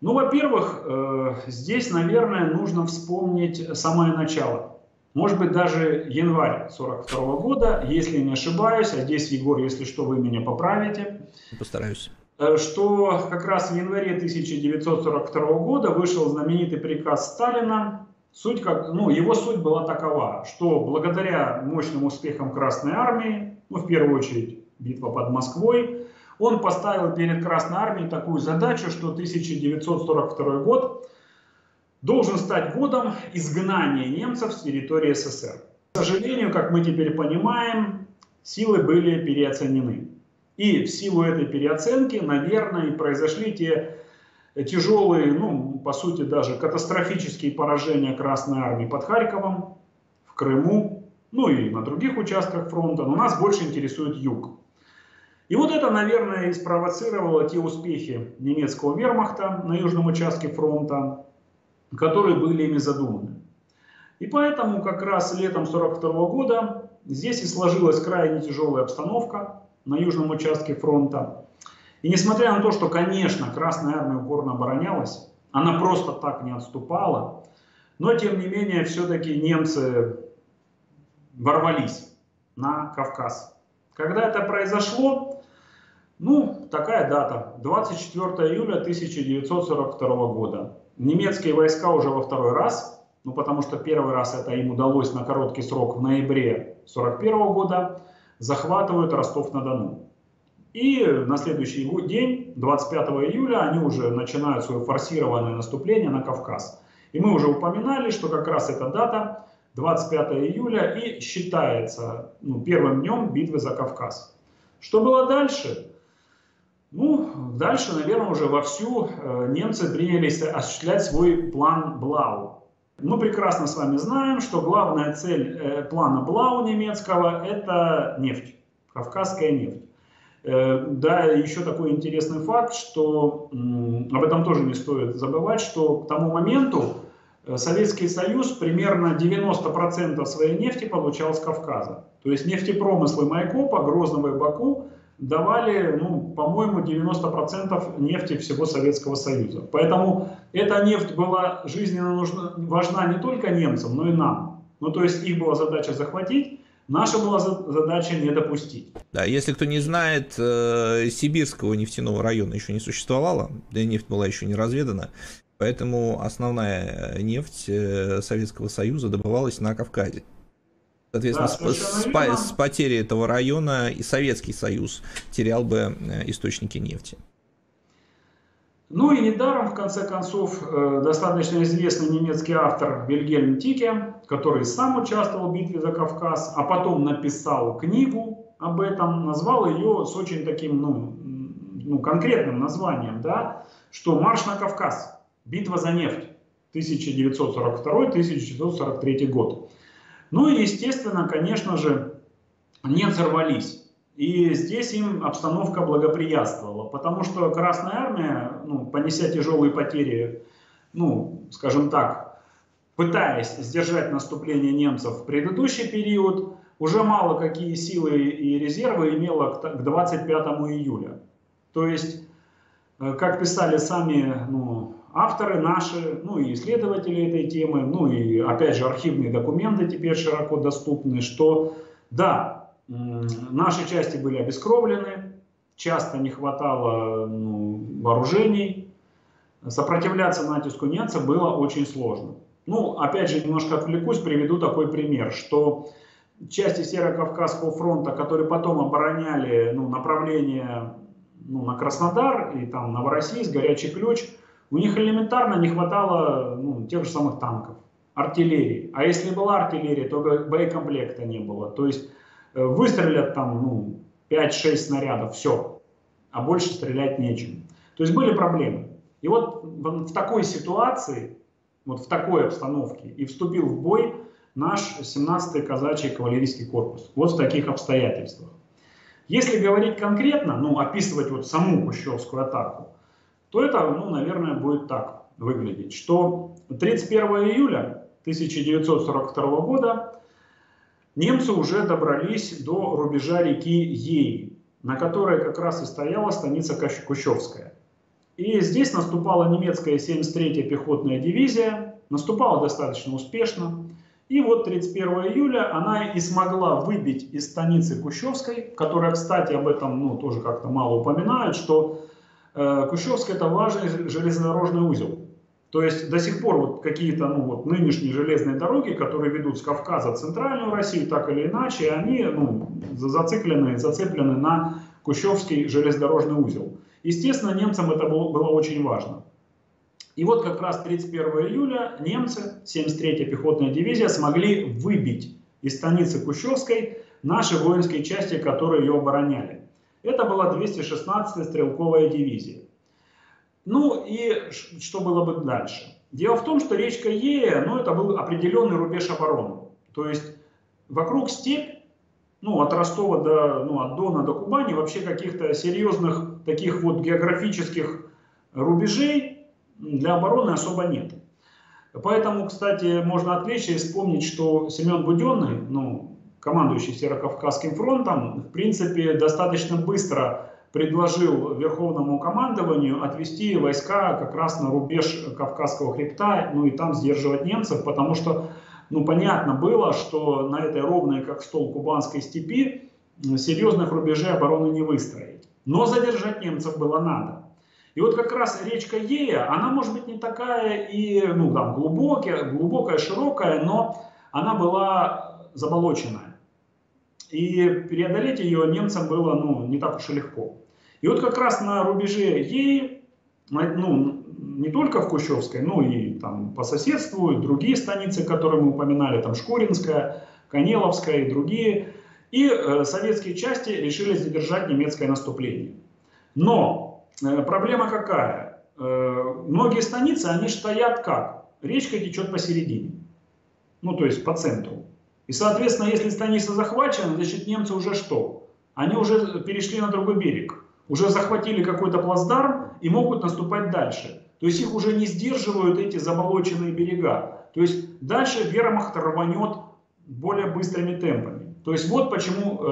Ну, во-первых, здесь, наверное, нужно вспомнить самое начало. Может быть, даже январь 1942 года, если не ошибаюсь, а здесь, Егор, если что, вы меня поправите. Постараюсь. Что как раз в январе 1942 года вышел знаменитый приказ Сталина. Его суть была такова, что благодаря мощным успехам Красной Армии, в первую очередь битва под Москвой, он поставил перед Красной Армией такую задачу, что 1942 год должен стать годом изгнания немцев с территории СССР. К сожалению, как мы теперь понимаем, силы были переоценены. И в силу этой переоценки, наверное, и произошли те тяжелые, по сути, даже катастрофические поражения Красной Армии под Харьковом, в Крыму, и на других участках фронта. Но нас больше интересует юг. И вот это, наверное, и спровоцировало те успехи немецкого вермахта на южном участке фронта, которые были ими задуманы. И поэтому как раз летом 1942 года здесь и сложилась крайне тяжелая обстановка на южном участке фронта. И несмотря на то, что, конечно, Красная Армия упорно оборонялась, она просто так не отступала, но тем не менее все-таки немцы ворвались на Кавказ. Когда это произошло? Такая дата, 24 июля 1942 года. Немецкие войска уже во второй раз, потому что первый раз это им удалось на короткий срок в ноябре 1941 года, захватывают Ростов-на-Дону. И на следующий день, 25 июля, они уже начинают свое форсированное наступление на Кавказ. И мы уже упоминали, что как раз эта дата, 25 июля, и считается первым днем битвы за Кавказ. Что было дальше? Дальше, наверное, уже вовсю немцы принялись осуществлять свой план Блау. Мы прекрасно с вами знаем, что главная цель плана Блау немецкого – это нефть, кавказская нефть. Да, еще такой интересный факт, что об этом тоже не стоит забывать, что к тому моменту Советский Союз примерно 90% своей нефти получал с Кавказа. То есть нефтепромыслы Майкопа, Грозного и Баку давали, по-моему, 90% нефти всего Советского Союза. Поэтому эта нефть была жизненно важна не только немцам, но и нам. То есть их была задача захватить, наша была задача не допустить. Да, если кто не знает, Сибирского нефтяного района еще не существовало, да и нефть была еще не разведана. Поэтому основная нефть Советского Союза добывалась на Кавказе. Соответственно, да, с потери этого района и Советский Союз терял бы источники нефти. Ну и недаром, в конце концов, достаточно известный немецкий автор Вильгельм Тике, который сам участвовал в битве за Кавказ, а потом написал книгу об этом, назвал ее с очень таким, ну конкретным названием, да, что «Марш на Кавказ. Битва за нефть. 1942-1943 год». Ну и, естественно, конечно же, не сорвались. И здесь им обстановка благоприятствовала, потому что Красная Армия, ну, понеся тяжелые потери, ну, скажем так, пытаясь сдержать наступление немцев в предыдущий период, уже мало какие силы и резервы имела к 25 июля. То есть, как писали сами авторы наши, ну и исследователи этой темы, ну и опять же архивные документы теперь широко доступны, что да, наши части были обескровлены, часто не хватало вооружений, сопротивляться натиску немцев было очень сложно. Ну, опять же, немножко отвлекусь, приведу такой пример, что части Северо-Кавказского фронта, которые потом обороняли направление на Краснодар и там Новороссийск, Горячий Ключ, у них элементарно не хватало тех же самых танков, артиллерии. А если была артиллерия, то боекомплекта не было. То есть выстрелят там 5-6 снарядов, все, а больше стрелять нечем. То есть были проблемы. И вот в такой ситуации, вот в такой обстановке и вступил в бой наш 17-й казачий кавалерийский корпус. Вот в таких обстоятельствах. Если говорить конкретно, описывать вот саму Кущевскую атаку, то это, наверное, будет так выглядеть, что 31 июля 1942 года немцы уже добрались до рубежа реки Еи, на которой как раз и стояла станица Кущевская. И здесь наступала немецкая 73-я пехотная дивизия, наступала достаточно успешно. И вот 31 июля она и смогла выбить из станицы Кущевской, которая, кстати, об этом тоже как-то мало упоминают, что Кущевская — это важный железнодорожный узел. То есть до сих пор вот какие-то нынешние железные дороги, которые ведут с Кавказа в Центральную Россию, так или иначе, они зацеплены на Кущевский железнодорожный узел. Естественно, немцам это было очень важно. И вот как раз 31 июля немцы, 73-я пехотная дивизия, смогли выбить из станицы Кущевской наши воинские части, которые ее обороняли. Это была 216-я стрелковая дивизия. Ну и что было бы дальше? Дело в том, что речка Ея, это был определенный рубеж обороны. То есть вокруг степь, от Ростова до, от Дона до Кубани, вообще каких-то серьезных таких вот географических рубежей для обороны особо нет. Поэтому, кстати, можно отвлечься и вспомнить, что Семен Буденный, командующий Северо-Кавказским фронтом, в принципе, достаточно быстро предложил Верховному командованию отвести войска как раз на рубеж Кавказского хребта, и там сдерживать немцев, потому что, понятно было, что на этой ровной, как стол, кубанской степи серьезных рубежей обороны не выстроить. Но задержать немцев было надо. И вот как раз речка Ея, она может быть не такая и глубокая, широкая, но она была заболоченная. И преодолеть ее немцам было не так уж и легко. И вот как раз на рубеже Еи, не только в Кущевской, но и там по соседству, и другие станицы, которые мы упоминали, там Шкуринская, Канеловская и другие. И советские части решили задержать немецкое наступление. Но проблема какая? Многие станицы, они стоят как? Речка течет посередине, то есть по центру. И, соответственно, если станица захвачена, значит, немцы уже что? Они уже перешли на другой берег, уже захватили какой-то плацдарм и могут наступать дальше. То есть их уже не сдерживают эти заболоченные берега. То есть дальше вермахт рванет более быстрыми темпами. То есть вот почему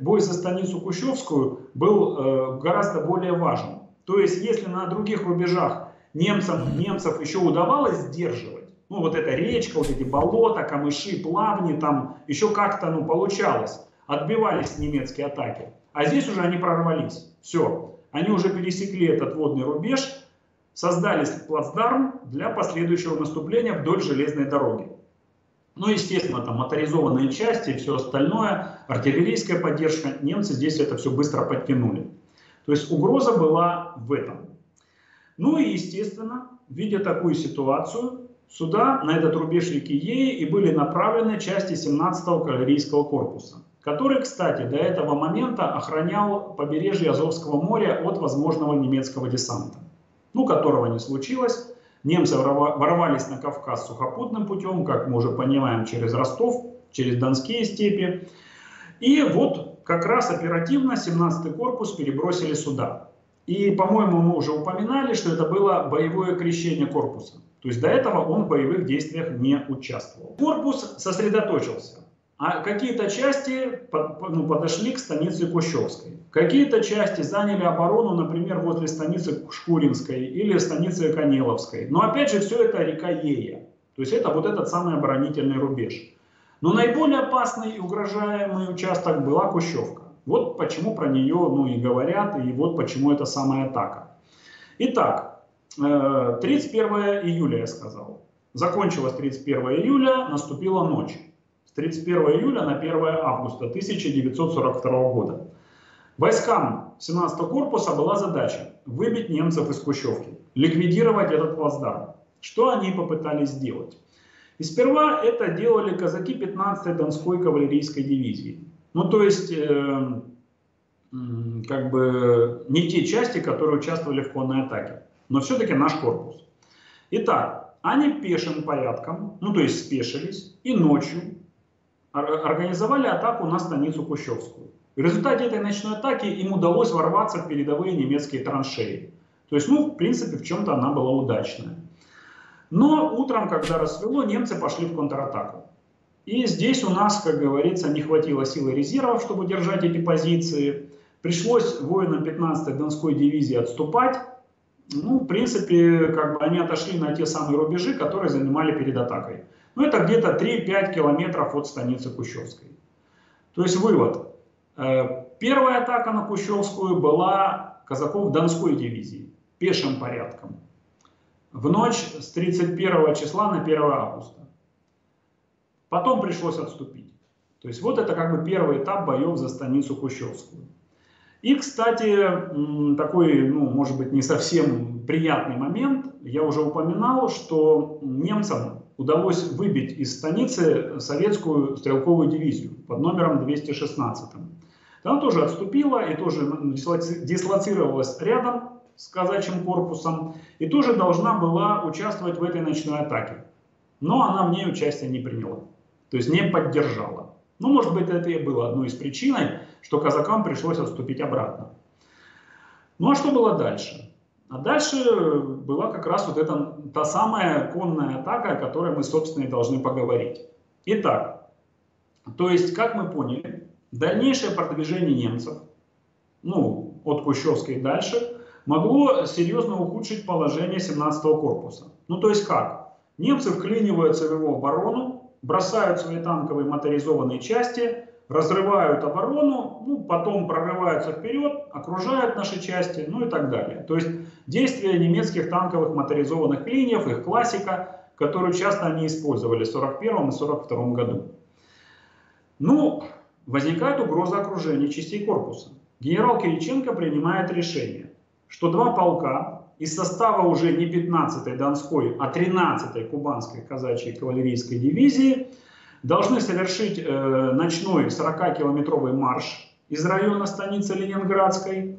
бой за станицу Кущевскую был гораздо более важен. То есть если на других рубежах немцев еще удавалось сдерживать, вот эта речка, вот эти болота, камыши, плавни, там еще как-то, получалось. Отбивались немецкие атаки. А здесь уже они прорвались. Все. Они уже пересекли этот водный рубеж, создались плацдарм для последующего наступления вдоль железной дороги. Ну, естественно, там моторизованные части и все остальное, артиллерийская поддержка, немцы здесь это все быстро подтянули. То есть угроза была в этом. Ну и, естественно, видя такую ситуацию, сюда, на этот рубеж реки Еи, и были направлены части 17-го кавалерийского корпуса, который, кстати, до этого момента охранял побережье Азовского моря от возможного немецкого десанта, ну, которого не случилось. Немцы ворвались на Кавказ сухопутным путем, как мы уже понимаем, через Ростов, через Донские степи. И вот как раз оперативно 17-й корпус перебросили сюда. И, по-моему, мы уже упоминали, что это было боевое крещение корпуса. То есть до этого он в боевых действиях не участвовал. Корпус сосредоточился. А какие-то части подошли к станице Кущевской. Какие-то части заняли оборону, например, возле станицы Шкуринской или станицы Канеловской. Но опять же, все это река Ея. То есть это вот этот самый оборонительный рубеж. Но наиболее опасный и угрожаемый участок была Кущевка. Вот почему про нее, ну, и говорят, и вот почему это самая атака. Итак, 31 июля, я сказал. Закончилось 31 июля, наступила ночь. 31 июля на 1 августа 1942 года. Войскам 17-го корпуса была задача выбить немцев из Кущевки, ликвидировать этот плацдарм. Что они попытались сделать? И сперва это делали казаки 15-й Донской кавалерийской дивизии. Ну, то есть, как бы не те части, которые участвовали в конной атаке, но все-таки наш корпус. Итак, они пешим порядком, ну, то есть спешились и ночью организовали атаку на станицу Кущевскую. В результате этой ночной атаки им удалось ворваться в передовые немецкие траншеи. То есть, ну, в принципе, в чем-то она была удачная. Но утром, когда рассвело, немцы пошли в контратаку. И здесь у нас, как говорится, не хватило силы резервов, чтобы удержать эти позиции. Пришлось воинам 15-й Донской дивизии отступать. Ну, в принципе, как бы они отошли на те самые рубежи, которые занимали перед атакой. Ну, это где-то 3-5 километров от станицы Кущевской. То есть вывод. Первая атака на Кущевскую была казаков Донской дивизии, пешим порядком. В ночь с 31 числа на 1 августа. Потом пришлось отступить. То есть вот это как бы первый этап боев за станицу Кущевскую. И, кстати, такой, ну, может быть, не совсем приятный момент. Я уже упоминал, что немцам удалось выбить из станицы советскую стрелковую дивизию под номером 216. Она тоже отступила и тоже дислоцировалась рядом с казачьим корпусом и тоже должна была участвовать в этой ночной атаке. Но она в ней участие не приняла, то есть не поддержала. Ну, может быть, это и было одной из причин, что казакам пришлось отступить обратно. Ну, а что было дальше? А дальше была как раз вот эта та самая конная атака, о которой мы, собственно, и должны поговорить. Итак, то есть, как мы поняли, дальнейшее продвижение немцев, ну, от Кущевской дальше, могло серьезно ухудшить положение 17-го корпуса. Ну, то есть как? Немцы вклиниваются в его оборону, бросают свои танковые моторизованные части, разрывают оборону, ну, потом прорываются вперед, окружают наши части, ну и так далее. То есть действия немецких танковых моторизованных линиев, их классика, которую часто они использовали в 1941 и 1942 году. Ну, возникает угроза окружения частей корпуса. Генерал Кириченко принимает решение, что два полка из состава уже не 15-й Донской, а 13-й Кубанской казачьей кавалерийской дивизии должны совершить ночной 40-километровый марш из района станицы Ленинградской.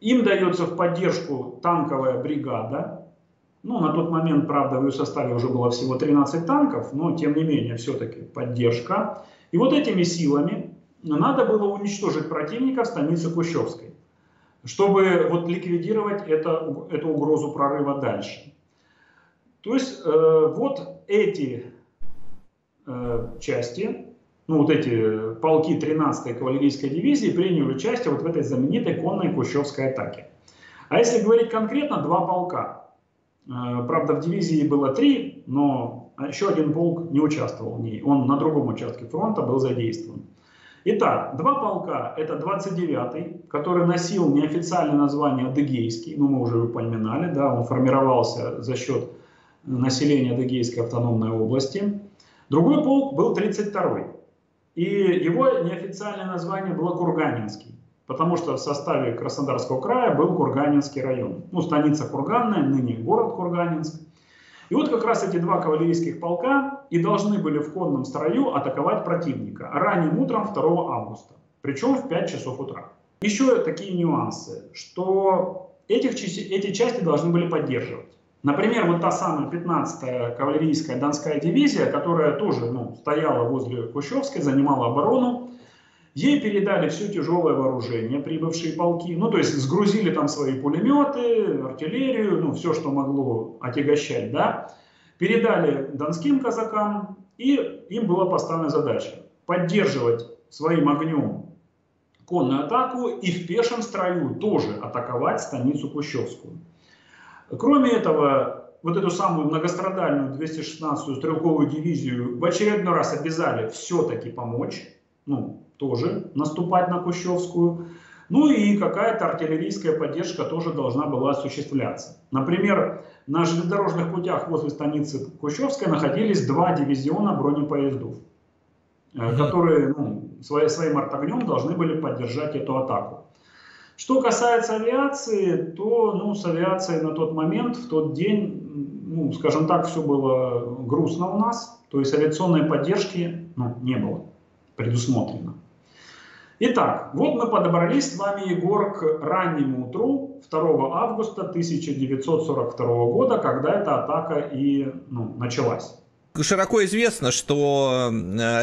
Им дается в поддержку танковая бригада. Ну, на тот момент, правда, в ее составе уже было всего 13 танков, но, тем не менее, все-таки поддержка. И вот этими силами надо было уничтожить противника в станице Кущевской, чтобы вот ликвидировать эту угрозу прорыва дальше. То есть вот эти части, ну вот эти полки 13-й кавалерийской дивизии приняли участие вот в этой знаменитой конной Кущевской атаке. А если говорить конкретно, два полка. Правда, в дивизии было три, но еще один полк не участвовал в ней. Он на другом участке фронта был задействован. Итак, два полка – это 29-й, который носил неофициальное название Адыгейский, ну мы уже упоминали, да, он формировался за счет населения Адыгейской автономной области. Другой полк был 32-й, и его неофициальное название было Курганинский, потому что в составе Краснодарского края был Курганинский район, ну станица Курганная, ныне город Курганинск. И вот как раз эти два кавалерийских полка и должны были в конном строю атаковать противника ранним утром 2 августа, причем в 5 часов утра. Еще такие нюансы, что эти части должны были поддерживать. Например, вот та самая 15-я кавалерийская донская дивизия, которая тоже стояла возле Кущевской, занимала оборону. Ей передали все тяжелое вооружение, прибывшие полки. Ну, то есть сгрузили там свои пулеметы, артиллерию, ну, все, что могло отягощать, да. Передали донским казакам, и им была поставлена задача поддерживать своим огнем конную атаку и в пешем строю тоже атаковать станицу Кущевскую. Кроме этого, вот эту самую многострадальную 216-ю стрелковую дивизию в очередной раз обязали все-таки помочь, ну, тоже наступать на Кущевскую. Ну и какая-то артиллерийская поддержка тоже должна была осуществляться. Например, на железнодорожных путях возле станицы Кущевской находились два дивизиона бронепоездов, которые своим артогнем должны были поддержать эту атаку. Что касается авиации, то с авиацией на тот момент, в тот день, ну, скажем так, все было грустно у нас. То есть авиационной поддержки не было предусмотрено. Итак, вот мы подобрались с вами, Егор, к раннему утру 2 августа 1942 года, когда эта атака и началась. Широко известно, что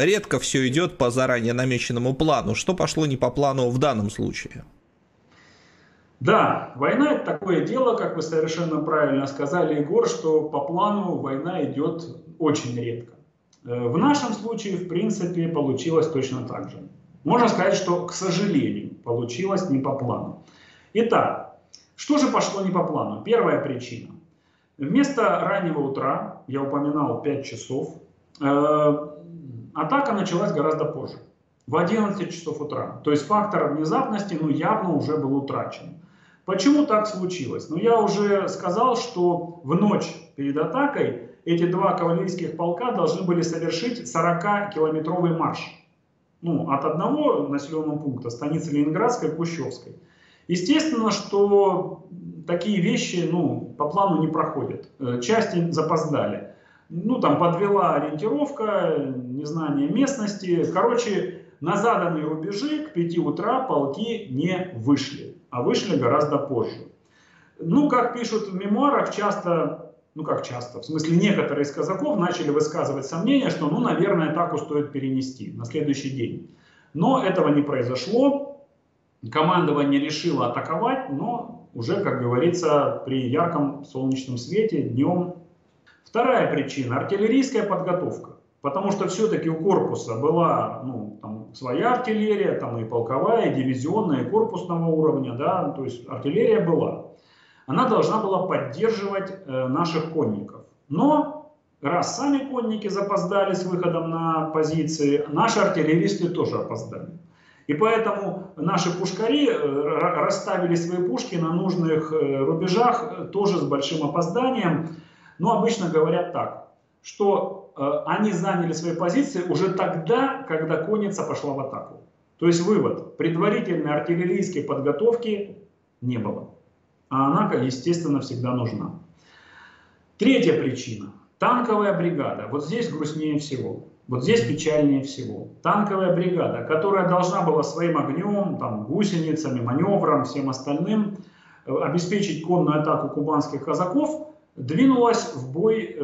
редко все идет по заранее намеченному плану. Что пошло не по плану в данном случае? Да, война – это такое дело, как вы совершенно правильно сказали, Егор, что по плану война идет очень редко. В нашем случае, в принципе, получилось точно так же. Можно сказать, что, к сожалению, получилось не по плану. Итак, что же пошло не по плану? Первая причина. Вместо раннего утра, я упоминал 5 часов, атака началась гораздо позже, в 11 часов утра. То есть фактор внезапности явно уже был утрачен. Почему так случилось? Я уже сказал, что в ночь перед атакой эти два кавалерийских полка должны были совершить 40-километровый марш. От одного населенного пункта, станицы Ленинградской, Кущевской. Естественно, что такие вещи по плану не проходят. Части запоздали. Там подвела ориентировка, незнание местности. Короче, на заданные рубежи к 5 утра полки не вышли, а вышли гораздо позже. Как пишут в мемуарах, в смысле, некоторые из казаков начали высказывать сомнения, что, наверное, атаку стоит перенести на следующий день. Но этого не произошло. Командование решило атаковать, но уже, как говорится, при ярком солнечном свете днем. Вторая причина – артиллерийская подготовка. Потому что все-таки у корпуса была своя артиллерия, и полковая, и дивизионная, и корпусного уровня, да, то есть артиллерия была. Она должна была поддерживать наших конников. Но раз сами конники запоздали с выходом на позиции, наши артиллеристы тоже опоздали. И поэтому наши пушкари расставили свои пушки на нужных рубежах тоже с большим опозданием. Но обычно говорят так, что они заняли свои позиции уже тогда, когда конница пошла в атаку. То есть вывод: предварительной артиллерийской подготовки не было. А она, естественно, всегда нужна. Третья причина. Танковая бригада. Вот здесь грустнее всего. Вот здесь печальнее всего. Танковая бригада, которая должна была своим огнем, гусеницами, маневром, всем остальным обеспечить конную атаку кубанских казаков, двинулась в бой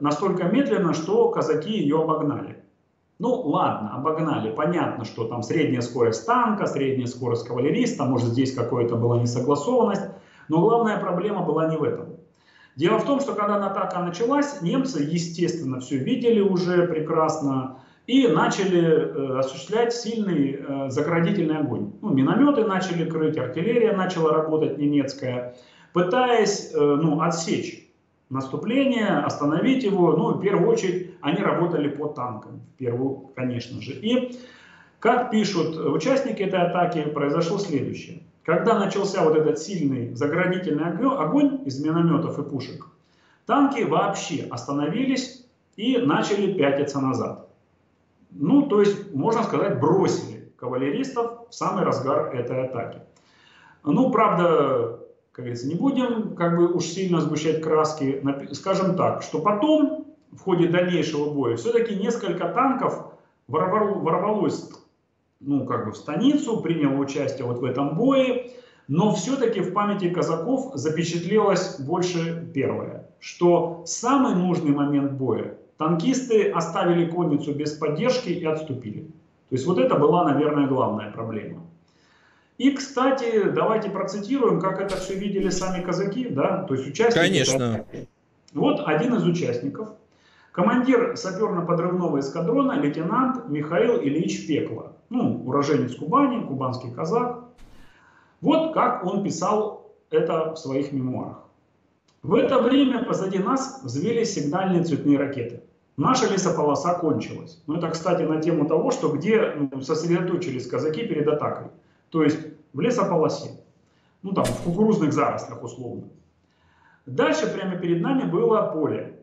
настолько медленно, что казаки ее обогнали. Ладно, обогнали. Понятно, что там средняя скорость танка, средняя скорость кавалериста, может, здесь какая-то была несогласованность. Но главная проблема была не в этом. Дело в том, что когда атака началась, немцы, естественно, все видели уже прекрасно и начали осуществлять сильный заградительный огонь. Минометы начали крыть, артиллерия начала работать немецкая, пытаясь отсечь наступление, остановить его. В первую очередь они работали по танкам, конечно же. И Как пишут участники этой атаки, произошло следующее. Когда начался вот этот сильный заградительный огонь из минометов и пушек, танки вообще остановились и начали пятиться назад. Ну, то есть, можно сказать, бросили кавалеристов в самый разгар этой атаки. Ну, правда, как говорится, не будем как бы уж сильно сгущать краски. Скажем так, что потом, в ходе дальнейшего боя, все-таки несколько танков ворвалось, ну, как бы в станицу, приняло участие вот в этом бое, но все-таки в памяти казаков запечатлелось больше первое, что самый нужный момент боя танкисты оставили конницу без поддержки и отступили. То есть вот это была, наверное, главная проблема. И, кстати, давайте процитируем, как это все видели сами казаки, да, то есть участники. Конечно. Вот один из участников. Командир саперно-подрывного эскадрона, лейтенант Михаил Ильич Пекло. Ну, уроженец Кубани, кубанский казак. Вот как он писал это в своих мемуарах. В это время позади нас взвелись сигнальные цветные ракеты. Наша лесополоса кончилась. Ну, это, кстати, на тему того, что где сосредоточились казаки перед атакой. То есть в лесополосе. Ну, там, в кукурузных зарослях, условно. Дальше прямо перед нами было поле.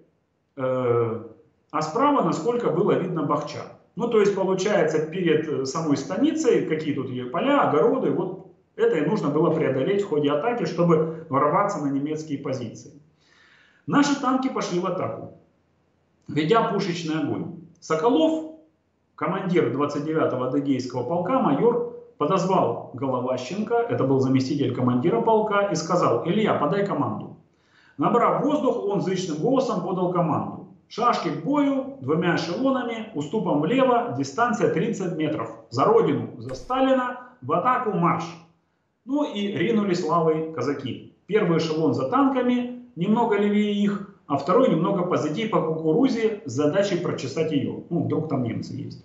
А справа, насколько было видно, бахча. Ну, то есть, получается, перед самой станицей, какие тут ее поля, огороды, вот это и нужно было преодолеть в ходе атаки, чтобы ворваться на немецкие позиции. Наши танки пошли в атаку, ведя пушечный огонь. Соколов, командир 29-го адыгейского полка, майор, подозвал Головащенко, это был заместитель командира полка, и сказал: «Илья, подай команду». Набрав воздух, он зычным голосом подал команду. Шашки к бою, двумя эшелонами, уступом влево, дистанция 30 метров. За родину, за Сталина, в атаку марш. Ну и ринулись лавой казаки. Первый эшелон за танками, немного левее их, а второй немного позади по кукурузе с задачей прочесать ее. Ну, вдруг там немцы есть.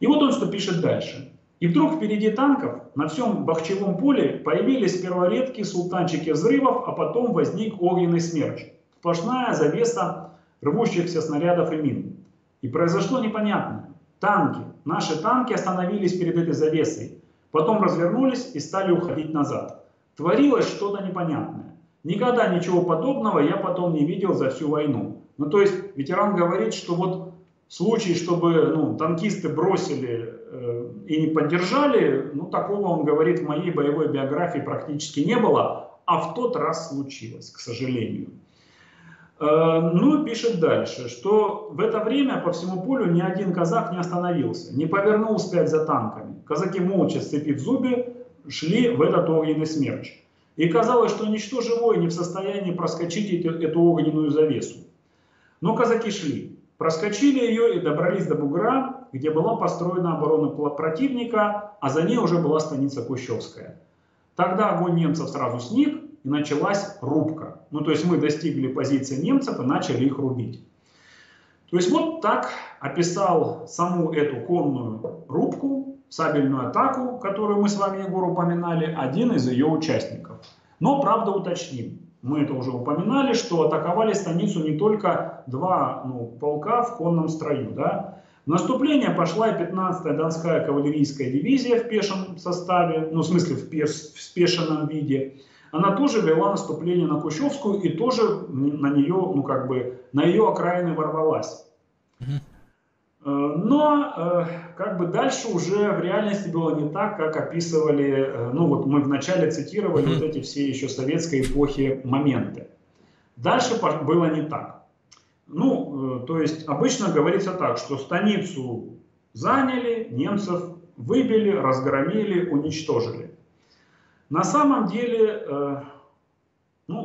И вот он что пишет дальше. И вдруг впереди танков на всем бахчевом поле появились сперва редкие султанчики взрывов, а потом возник огненный смерч. Сплошная завеса рвущихся снарядов и мин. И произошло непонятное. Танки, наши танки остановились перед этой завесой, потом развернулись и стали уходить назад. Творилось что-то непонятное. Никогда ничего подобного я потом не видел за всю войну. Ну, то есть ветеран говорит, что вот случай, чтобы танкисты бросили и не поддержали, ну, такого, он говорит, в моей боевой биографии практически не было, а в тот раз случилось, к сожалению. Ну, пишет дальше, что в это время по всему полю ни один казак не остановился, не повернул вспять за танками. Казаки, молча сцепив зубы, шли в этот огненный смерч. И казалось, что ничто живое не в состоянии проскочить эту огненную завесу. Но казаки шли, проскочили ее и добрались до бугра, где была построена оборона противника, а за ней уже была станица Кущевская. Тогда огонь немцев сразу сник, и началась рубка. Ну, то есть мы достигли позиции немцев и начали их рубить. То есть вот так описал саму эту конную рубку, сабельную атаку, которую мы с вами, Егор, упоминали, один из ее участников. Но, правда, уточним, мы это уже упоминали, что атаковали станицу не только два полка в конном строю. Да? В наступление пошла и 15-я Донская кавалерийская дивизия в пешем составе, ну, в смысле, в спешенном виде. Она тоже вела наступление на Кущевскую и тоже на нее, на ее окраины ворвалась. Но дальше уже в реальности было не так, как описывали, мы вначале цитировали вот эти все еще советской эпохи моменты. Дальше было не так. Ну, то есть обычно говорится так, что станицу заняли, немцев выбили, разгромили, уничтожили. На самом деле,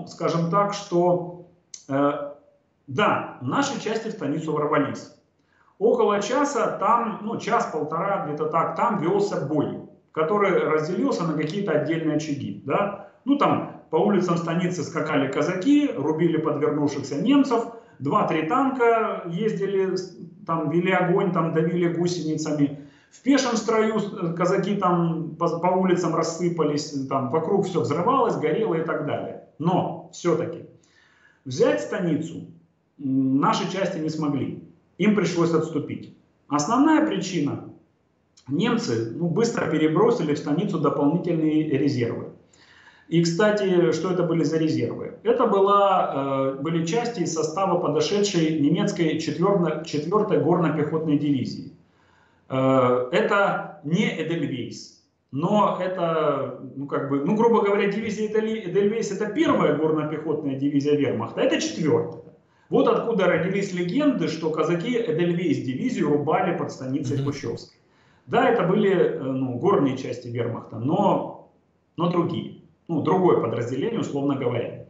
скажем так, что да, наши части в станицу ворвались. Около часа там, час-полтора где-то так, там велся бой, который разделился на какие-то отдельные очаги. Да? Ну там по улицам станицы скакали казаки, рубили подвернувшихся немцев, 2-3 танка ездили, там вели огонь, там давили гусеницами. В пешем строю казаки там по улицам рассыпались, там вокруг все взрывалось, горело и так далее. Но все-таки взять станицу наши части не смогли. Им пришлось отступить. Основная причина немцы быстро перебросили в станицу дополнительные резервы. И, кстати, что это были за резервы? Это были части из состава подошедшей немецкой 4-й горно-пехотной дивизии. Это не Эдельвейс, но это, грубо говоря, дивизия Эдельвейс — это первая горно-пехотная дивизия вермахта, это 4-я. Вот откуда родились легенды, что казаки Эдельвейс-дивизию рубали под станицей Кущевской. Да, это были горные части вермахта, но другие. Другое подразделение, условно говоря.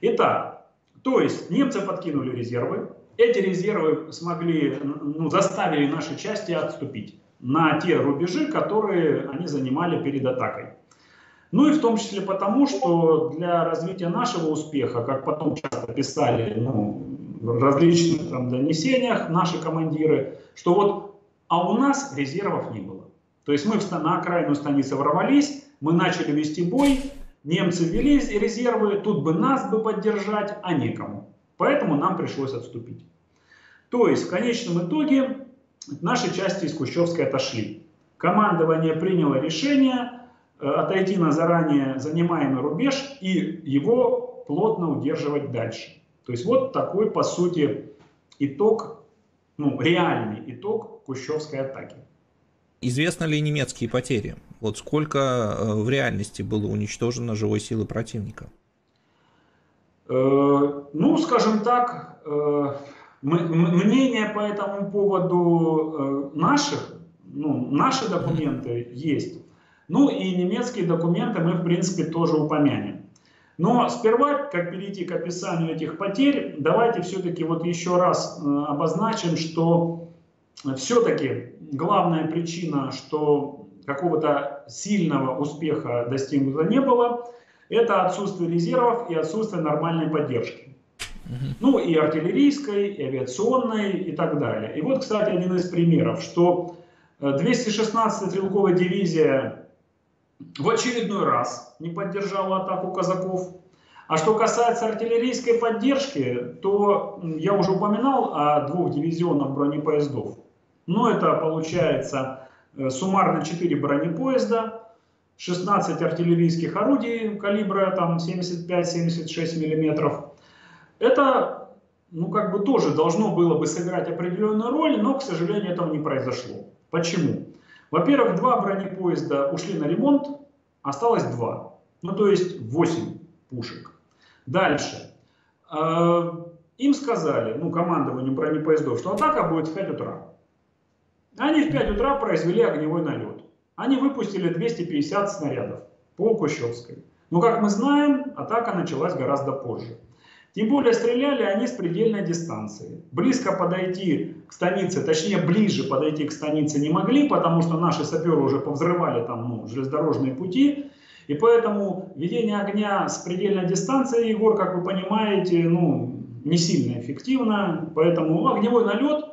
Итак, то есть немцы подкинули резервы. Эти резервы заставили наши части отступить на те рубежи, которые они занимали перед атакой. Ну и в том числе потому, что для развития нашего успеха, как потом часто писали в различных донесениях наши командиры, что а у нас резервов не было. То есть мы на окраину станицы ворвались, мы начали вести бой, немцы ввели резервы, тут бы нас поддержать, а некому. Поэтому нам пришлось отступить. То есть в конечном итоге наши части из Кущевской отошли. Командование приняло решение отойти на заранее занимаемый рубеж и его плотно удерживать дальше. То есть вот такой, по сути, итог, реальный итог Кущевской атаки. Известны ли немецкие потери? Сколько в реальности было уничтожено живой силы противника? Скажем так, мнение по этому поводу наших, наши документы есть. И немецкие документы мы, в принципе, тоже упомянем. Но сперва, как перейти к описанию этих потерь, давайте все-таки еще раз обозначим, что все-таки главная причина, что какого-то сильного успеха достигнуто не было, это отсутствие резервов и отсутствие нормальной поддержки. И артиллерийской, и авиационной, и так далее. И кстати, один из примеров, что 216-я стрелковая дивизия в очередной раз не поддержала атаку казаков. А что касается артиллерийской поддержки, то я уже упоминал о 2 дивизионах бронепоездов. Но это получается суммарно 4 бронепоезда, 16 артиллерийских орудий калибра 75-76 мм. Это тоже должно было бы сыграть определенную роль, но, к сожалению, этого не произошло. Почему? Во-первых, 2 бронепоезда ушли на ремонт, осталось 2. То есть 8 пушек. Дальше. Им сказали, командованию бронепоездов, что атака будет в 5 утра. Они в 5 утра произвели огневой налет. Они выпустили 250 снарядов по Кущевской. Но, как мы знаем, атака началась гораздо позже. Тем более стреляли они с предельной дистанции. Близко подойти к станице, точнее ближе подойти к станице не могли, потому что наши саперы уже повзрывали железнодорожные пути. И поэтому ведение огня с предельной дистанции, Егор, как вы понимаете, не сильно эффективно. Поэтому огневой налет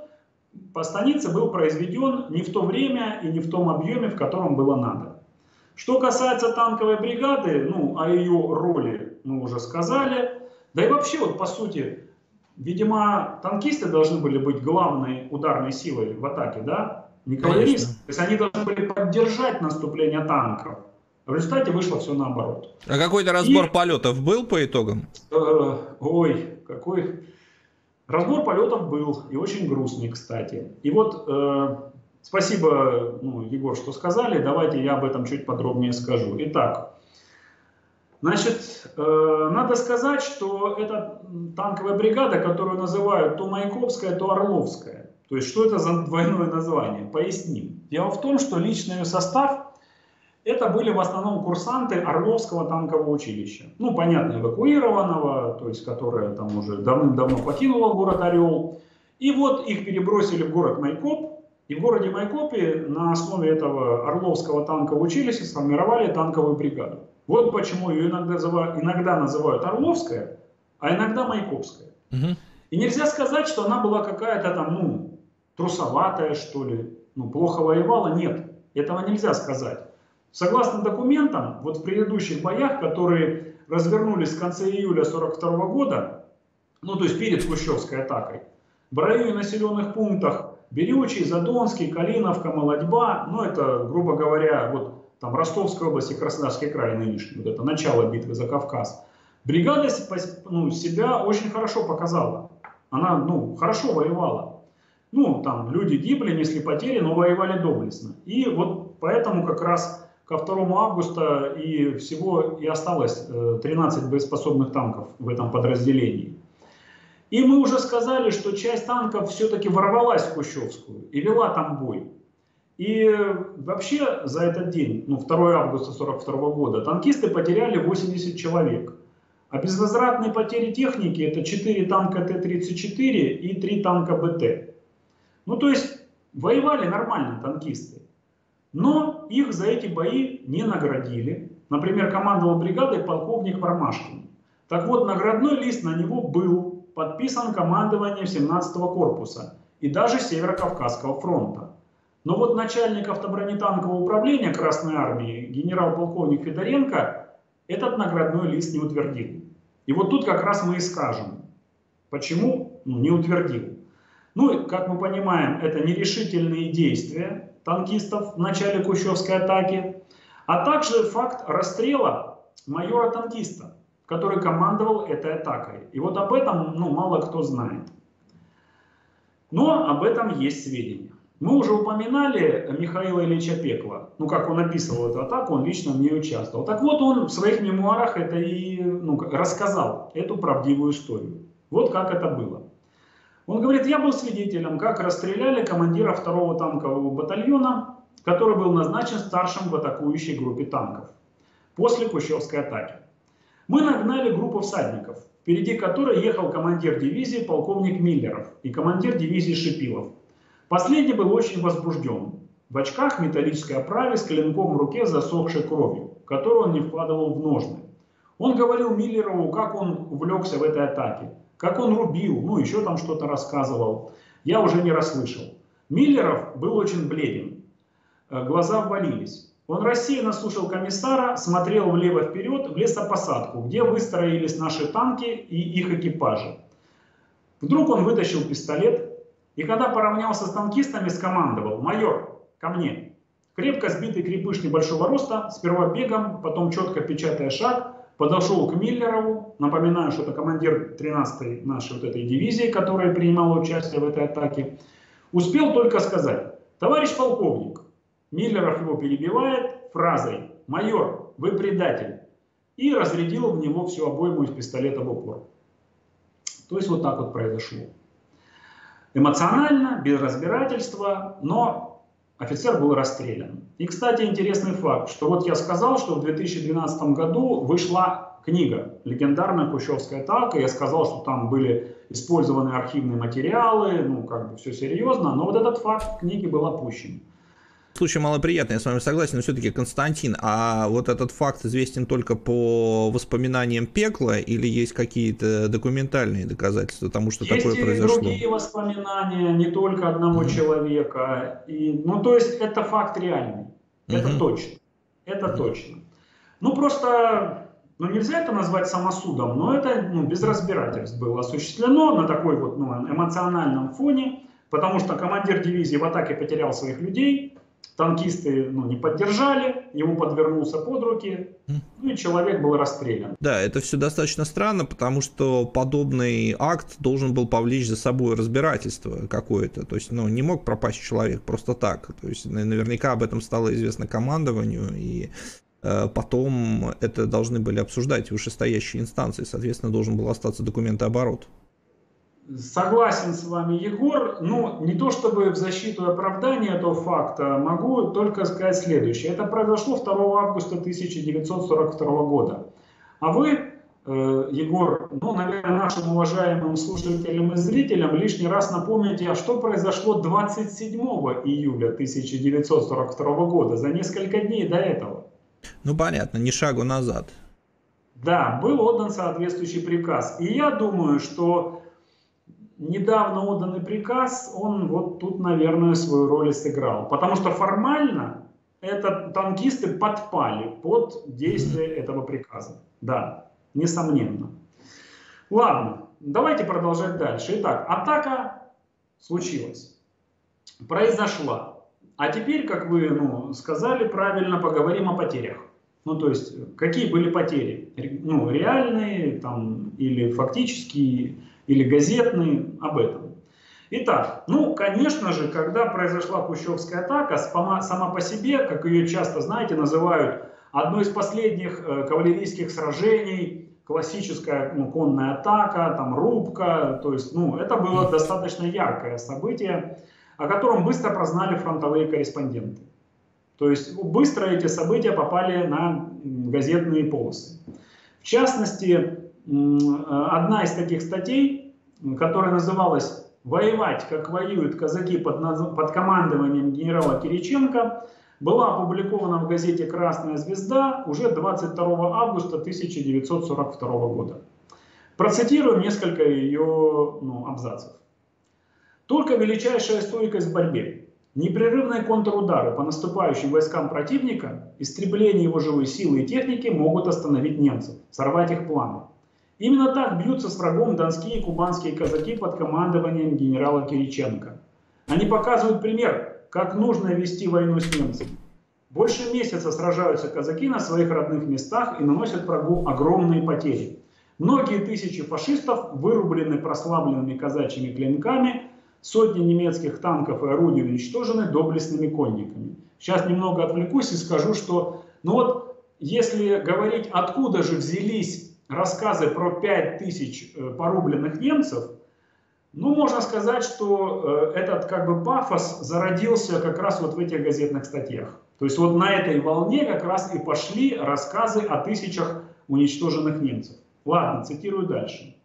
по станице был произведен не в то время и не в том объеме, в котором было надо. Что касается танковой бригады, о ее роли мы уже сказали. Да и вообще, по сути, видимо, танкисты должны были быть главной ударной силой в атаке, да? Не кавалеристы. То есть они должны были поддержать наступление танков. В результате вышло все наоборот. А какой-то разбор полетов был по итогам? Разбор полетов был, и очень грустный, кстати. И спасибо, Егор, что сказали, давайте я об этом чуть подробнее скажу. Итак, надо сказать, что это танковая бригада, которую называют то Майкопская, то Орловская. То есть, что это за двойное название? Поясним. Дело в том, что личный ее состав, это были в основном курсанты Орловского танкового училища. Понятно, эвакуированного, то есть, которое там уже давным-давно покинуло город Орел. И их перебросили в город Майкоп. И в городе Майкопе на основе этого Орловского танкового училища сформировали танковую бригаду. Вот почему ее иногда называют Орловская, а иногда Майкопская. И нельзя сказать, что она была какая-то трусоватая, что ли, плохо воевала. Нет, этого нельзя сказать. Согласно документам, в предыдущих боях, которые развернулись в конце июля 1942 года, то есть перед Кущевской атакой, В районе населенных пунктах Берючий, Задонский, Калиновка, Молодьба, ну это, грубо говоря, вот там Ростовская область и Краснодарский край нынешний, вот это начало битвы за Кавказ. Бригада себя очень хорошо показала, она хорошо воевала. Там люди гибли, несли потери, но воевали доблестно. И вот поэтому как раз ко 2 августа и всего и осталось 13 боеспособных танков в этом подразделении. И мы уже сказали, что часть танков все-таки ворвалась в Кущевскую и вела там бой. И вообще за этот день, 2 августа 1942 года, танкисты потеряли 80 человек. А безвозвратные потери техники — это 4 танка Т-34 и 3 танка БТ. То есть воевали нормально танкисты, но их за эти бои не наградили. Например, командовал бригадой полковник Промашкин. Так вот, наградной лист на него был подписан командованием 17-го корпуса и даже Северо-Кавказского фронта. Но вот начальник автобронетанкового управления Красной армии генерал-полковник Федоренко этот наградной лист не утвердил. И вот тут как раз мы и скажем, почему не утвердил. Как мы понимаем, это нерешительные действия танкистов в начале Кущевской атаки, а также факт расстрела майора-танкиста, который командовал этой атакой. И вот об этом мало кто знает. Но об этом есть сведения. Мы уже упоминали Михаила Ильича Пекла, как он описывал эту атаку, он лично в ней участвовал. Так вот, он в своих мемуарах это и рассказал, эту правдивую историю. Вот как это было. Он говорит: я был свидетелем, как расстреляли командира 2-го танкового батальона, который был назначен старшим в атакующей группе танков после Кущевской атаки. Мы нагнали группу всадников, впереди которой ехал командир дивизии полковник Миллеров и командир дивизии Шипилов. Последний был очень возбужден, в очках, металлической оправе, с клинком в руке, засохшей кровью, которую он не вкладывал в ножны. Он говорил Миллерову, как он увлекся в этой атаке, как он рубил, еще там что-то рассказывал. Я уже не расслышал. Миллеров был очень бледен, глаза ввалились. Он рассеянно слушал комиссара, смотрел влево-вперед в лесопосадку, где выстроились наши танки и их экипажи. Вдруг он вытащил пистолет и, когда поравнялся с танкистами, скомандовал: майор, ко мне. Крепко сбитый крепыш небольшого роста, сперва бегом, потом четко печатая шаг, подошел к Миллерову. Напоминаю, что это командир 13-й нашей вот этой дивизии, которая принимала участие в этой атаке. Успел только сказать: товарищ полковник. Миллеров его перебивает фразой: майор, вы предатель. И разрядил в него всю обойму из пистолета в упор. То есть вот так вот произошло. Эмоционально, без разбирательства, но офицер был расстрелян. И, кстати, интересный факт, что вот я сказал, что в 2012 году вышла книга «Легендарная Кущевская атака». Я сказал, что там были использованы архивные материалы, все серьезно, но вот этот факт в книге был опущен. Случай малоприятный, я с вами согласен, но все-таки, Константин, а вот этот факт известен только по воспоминаниям Пекла или есть какие-то документальные доказательства тому, что есть такое произошло? Есть и другие воспоминания, не только одного человека. И, то есть это факт реальный, это точно, это точно. Просто, нельзя это назвать самосудом, но это без разбирательств было осуществлено на такой вот эмоциональном фоне, потому что командир дивизии в атаке потерял своих людей. Танкисты не поддержали, ему подвернулся под руки, и человек был расстрелян. Да, это все достаточно странно, потому что подобный акт должен был повлечь за собой разбирательство какое-то. То есть, не мог пропасть человек просто так. То есть, наверняка об этом стало известно командованию, и потом это должны были обсуждать вышестоящие инстанции. Соответственно, должен был остаться документооборот. Согласен с вами, Егор. Не то чтобы в защиту и оправдание этого факта, могу только сказать следующее. Это произошло 2 августа 1942 года. А вы, Егор, наверное, нашим уважаемым слушателям и зрителям лишний раз напомните, а что произошло 27 июля 1942 года, за несколько дней до этого. Понятно, ни шагу назад. Да, был отдан соответствующий приказ. И я думаю, что недавно отданный приказ, он вот тут, наверное, свою роль и сыграл. Потому что формально это танкисты подпали под действие этого приказа. Да, несомненно. Ладно, давайте продолжать дальше. Итак, атака случилась, произошла. А теперь, как вы сказали правильно, поговорим о потерях. Ну, то есть, какие были потери? Ну, реальные, там, или фактические, или газетные, об этом. Итак, ну, конечно же, когда произошла Кущевская атака, сама по себе, как ее часто, знаете, называют, одно из последних кавалерийских сражений, классическая конная атака, там, рубка, то есть, ну, это было достаточно яркое событие, о котором быстро прознали фронтовые корреспонденты. То есть быстро эти события попали на газетные полосы. В частности, одна из таких статей, которая называлась «Воевать, как воюют казаки под командованием генерала Кириченко», была опубликована в газете «Красная звезда» уже 22 августа 1942 года. Процитируем несколько ее абзацев. Только величайшая стойкость в борьбе, непрерывные контрудары по наступающим войскам противника, истребление его живой силы и техники могут остановить немцев, сорвать их планы. Именно так бьются с врагом донские и кубанские казаки под командованием генерала Кириченко. Они показывают пример, как нужно вести войну с немцами. Больше месяца сражаются казаки на своих родных местах и наносят врагу огромные потери. Многие тысячи фашистов вырублены прославленными казачьими клинками. Сотни немецких танков и орудий уничтожены доблестными конниками. Сейчас немного отвлекусь и скажу, что, если говорить, откуда же взялись рассказы про 5000 порубленных немцев, можно сказать, что этот пафос зародился как раз в этих газетных статьях. То есть на этой волне как раз и пошли рассказы о 1000 уничтоженных немцев. Ладно, цитирую дальше.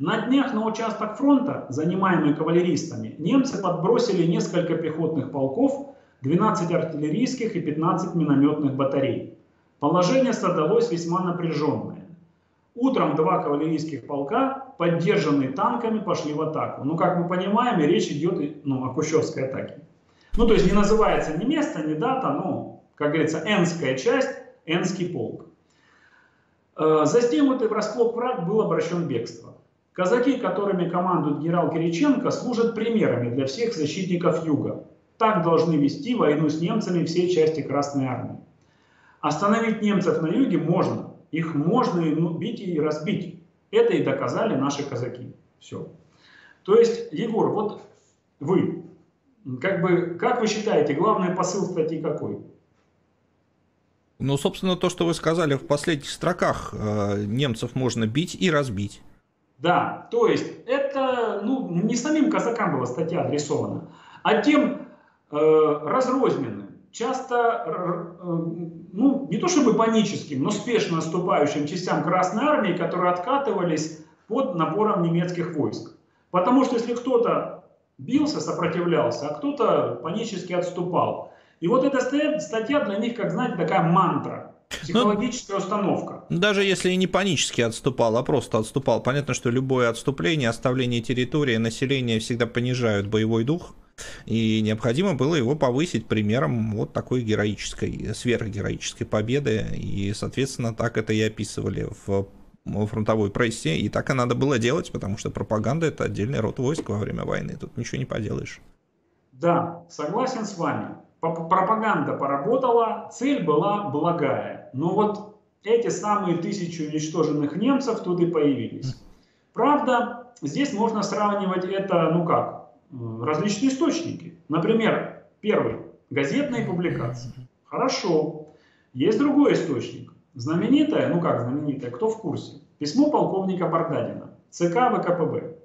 На днях на участок фронта, занимаемый кавалеристами, немцы подбросили несколько пехотных полков, 12 артиллерийских и 15 минометных батарей. Положение создалось весьма напряженное. Утром 2 кавалерийских полка, поддержанные танками, пошли в атаку. Ну, как мы понимаем, речь идет о Кущевской атаке. Ну, то есть не называется ни место, ни дата, но, как говорится, энская часть, энский полк. Застигнутый врасплох враг был обращен в бегство. Казаки, которыми командует генерал Кириченко, служат примерами для всех защитников Юга. Так должны вести войну с немцами все части Красной Армии. Остановить немцев на Юге можно. Их можно бить и разбить. Это и доказали наши казаки. Все. То есть, Егор, вы, как вы считаете, главный посыл статьи какой? Ну, собственно, то, что вы сказали в последних строках, немцев можно бить и разбить. Да, то есть это не самим казакам была статья адресована, а тем разрозненным, часто не то чтобы паническим, но спешно наступающим частям Красной Армии, которые откатывались под набором немецких войск. Потому что если кто-то бился, сопротивлялся, а кто-то панически отступал. И эта статья для них, как знаете, такая мантра. Психологическая установка. Даже если и не панически отступал, а просто отступал. Понятно, что любое отступление, оставление территории, население всегда понижают боевой дух. И необходимо было его повысить примером такой героической, сверхгероической победы. И, соответственно, так это и описывали в фронтовой прессе. И так и надо было делать, потому что пропаганда — это отдельный род войск во время войны. Тут ничего не поделаешь. Да, согласен с вами. Пропаганда поработала, цель была благая. Но эти самые 1000 уничтоженных немцев тут и появились. Правда, здесь можно сравнивать это, различные источники. Например, первый – газетные публикации. Хорошо. Есть другой источник. Знаменитая, кто в курсе? Письмо полковника Бардадина, ЦК ВКПБ.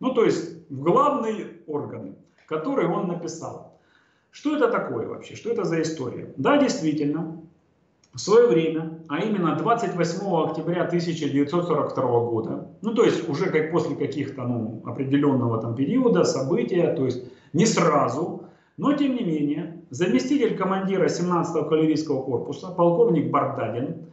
Ну, то есть в главные органы, которые он написал. Что это такое вообще? Что это за история? Да, действительно, в свое время, а именно 28 октября 1942 года, то есть уже после каких-то определенного периода, события, то есть не сразу, но тем не менее, заместитель командира 17-го кавалерийского корпуса, полковник Бардадин,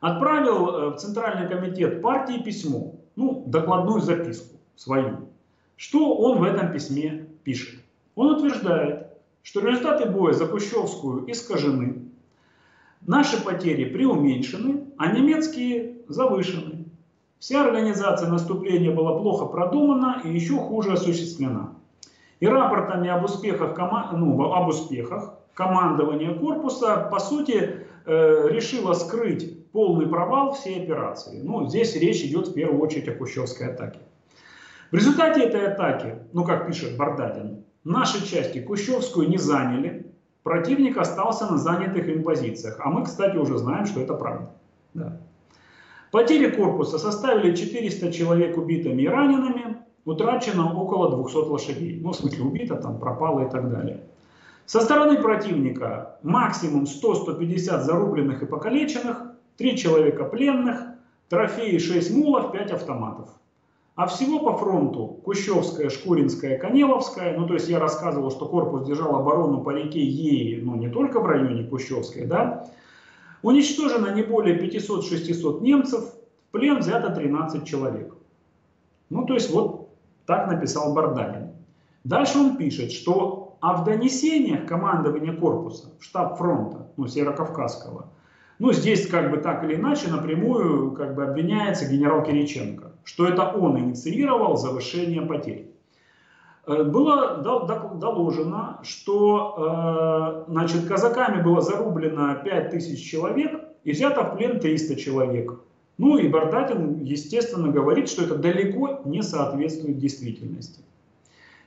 отправил в Центральный комитет партии письмо, докладную записку свою. Что он в этом письме пишет? Он утверждает, что результаты боя за Кущевскую искажены, наши потери преуменьшены, а немецкие завышены. Вся организация наступления была плохо продумана и еще хуже осуществлена. И рапортами об успехах, командование корпуса, по сути, решило скрыть полный провал всей операции. Ну, здесь речь идет в первую очередь о Кущевской атаке. В результате этой атаки, ну как пишет Бардадин, наши части Кущевскую не заняли, противник остался на занятых им позициях. А мы, кстати, уже знаем, что это правда. Да. Потери корпуса составили 400 человек убитыми и ранеными, утрачено около 200 лошадей. Ну, в смысле, убито, там пропало и так далее. Со стороны противника максимум 100-150 зарубленных и покалеченных, 3 человека пленных, трофеи 6 мулов, 5 автоматов. А всего по фронту Кущевская, Шкуринская, Канеловская, ну то есть я рассказывал, что корпус держал оборону по реке Еи, но не только в районе Кущевской, да, уничтожено не более 500-600 немцев, в плен взято 13 человек. Ну то есть вот так написал Бардадин. Дальше он пишет, что в донесениях командования корпуса, штаб фронта, ну Северокавказского, ну здесь как бы так или иначе напрямую как бы обвиняется генерал Кириченко, что это он инициировал завышение потерь. Было доложено, что значит, казаками было зарублено 5000 человек и взято в плен 300 человек. Ну и Бардадин, естественно, говорит, что это далеко не соответствует действительности.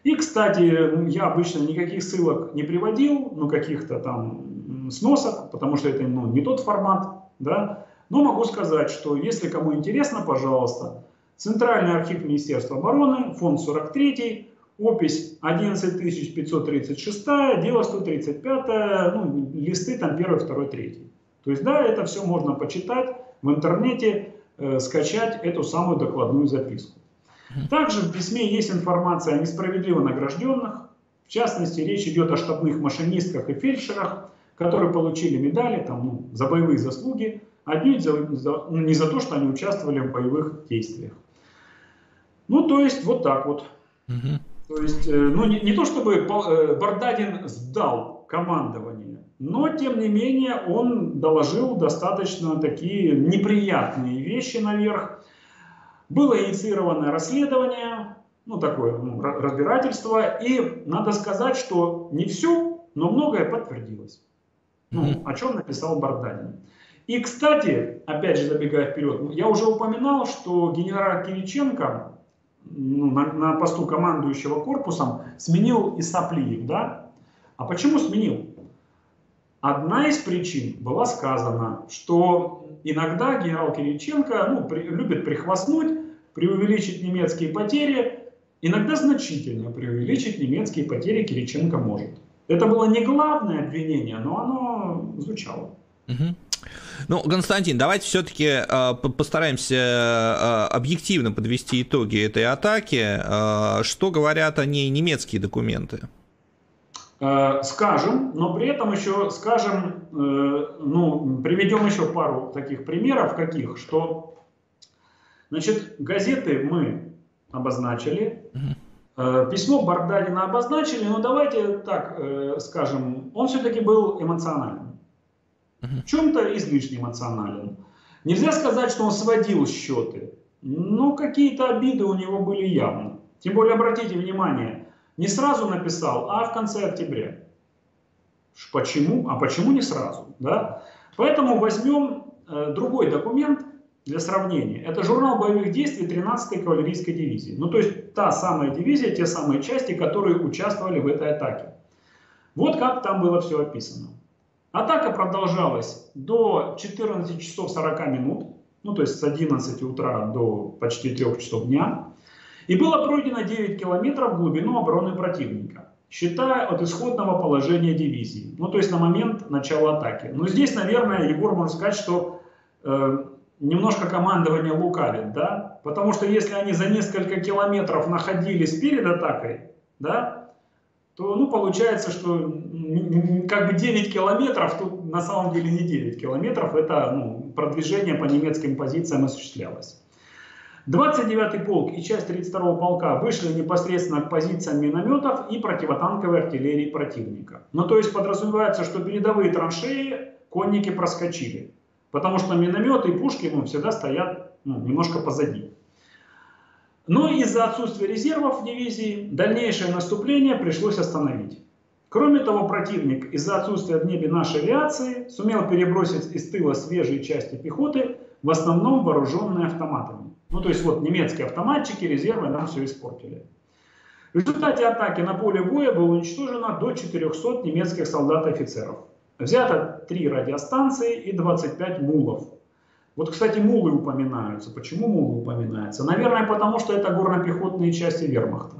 И, кстати, я обычно никаких ссылок не приводил, ну каких-то там сносок, потому что это ну, не тот формат, да. Но могу сказать, что если кому интересно, пожалуйста, Центральный архив Министерства обороны, фонд 43, опись 11536, дело 135, ну, листы там 1, 2, 3. То есть, да, это все можно почитать в интернете, скачать эту самую докладную записку. Также в письме есть информация о несправедливо награжденных. В частности, речь идет о штабных машинистках и фельдшерах, которые получили медали там, ну, за боевые заслуги, одни не за то, что они участвовали в боевых действиях. Ну, то есть, вот так вот. Угу. То есть, ну, не то чтобы Бардадин сдал командование, но, тем не менее, он доложил достаточно такие неприятные вещи наверх. Было инициировано расследование, ну, такое ну, разбирательство, и надо сказать, что не все, но многое подтвердилось. Ну, о чем написал Бардадин. И, кстати, опять же, забегая вперед, я уже упоминал, что генерал Кириченко ну, на посту командующего корпусом сменил Исаплиев, да? А почему сменил? Одна из причин была сказана, что иногда генерал Кириченко ну, любит прихвастнуть, преувеличить немецкие потери, иногда значительно преувеличить немецкие потери Кириченко может. Это было не главное обвинение, но оно звучало. Ну, Константин, давайте все-таки постараемся объективно подвести итоги этой атаки. Что говорят о ней немецкие документы? Скажем, но при этом еще скажем, ну, приведем еще пару таких примеров, каких, что, значит, газеты мы обозначили, письмо Бардадина обозначили, но давайте так скажем, он все-таки был эмоциональным. В чем-то излишне эмоционален. Нельзя сказать, что он сводил счеты, но какие-то обиды у него были явно. Тем более, обратите внимание, не сразу написал, а в конце октября. Почему? А почему не сразу? Да? Поэтому возьмем другой документ для сравнения. Это журнал боевых действий 13-й кавалерийской дивизии. Ну, то есть, та самая дивизия, те самые части, которые участвовали в этой атаке. Вот как там было все описано. Атака продолжалась до 14 часов 40 минут, ну то есть с 11 утра до почти 3 часов дня, и было пройдено 9 километров в глубину обороны противника, считая от исходного положения дивизии, ну то есть на момент начала атаки. Но здесь, наверное, Егор может сказать, что немножко командование лукавит, да, потому что если они за несколько километров находились перед атакой, да, то ну, получается, что как бы 9 километров, тут на самом деле не 9 километров, это ну, продвижение по немецким позициям осуществлялось. 29-й полк и часть 32-го полка вышли непосредственно к позициям минометов и противотанковой артиллерии противника. Ну то есть подразумевается, что передовые траншеи конники проскочили, потому что минометы и пушки ну, всегда стоят немножко позади. Но из-за отсутствия резервов в дивизии дальнейшее наступление пришлось остановить. Кроме того, противник из-за отсутствия в небе нашей авиации сумел перебросить из тыла свежие части пехоты, в основном вооруженные автоматами. Ну то есть вот немецкие автоматчики, резервы нам все испортили. В результате атаки на поле боя было уничтожено до 400 немецких солдат и офицеров. Взято 3 радиостанции и 25 мулов. Вот, кстати, мулы упоминаются. Почему мулы упоминаются? Наверное, потому что это горно-пехотные части вермахта.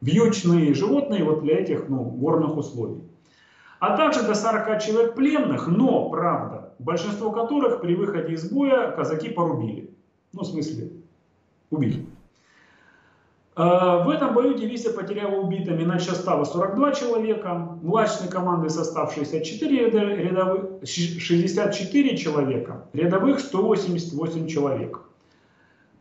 Вьючные животные вот для этих горных условий. А также до 40 человек пленных, но, правда, большинство которых при выходе из боя казаки порубили. Ну, в смысле, убили. В этом бою дивизия потеряла убитыми на состава 42 человека, младшей команды состав 64 человека, рядовых 188 человек.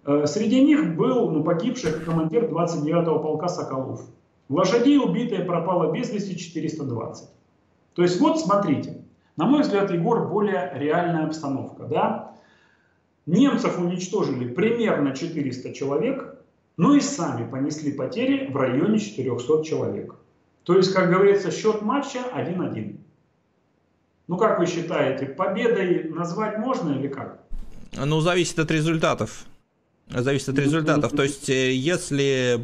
Среди них был погибший командир 29-го полка Соколов. Лошадей убитые пропало без вести 420. То есть вот смотрите, на мой взгляд, Егор, более реальная обстановка. Да? Немцев уничтожили примерно 400 человек, ну и сами понесли потери в районе 400 человек. То есть, как говорится, счет матча 1-1. Ну как вы считаете, победой назвать можно или как? Ну, зависит от результатов. Зависит от результатов. То есть, если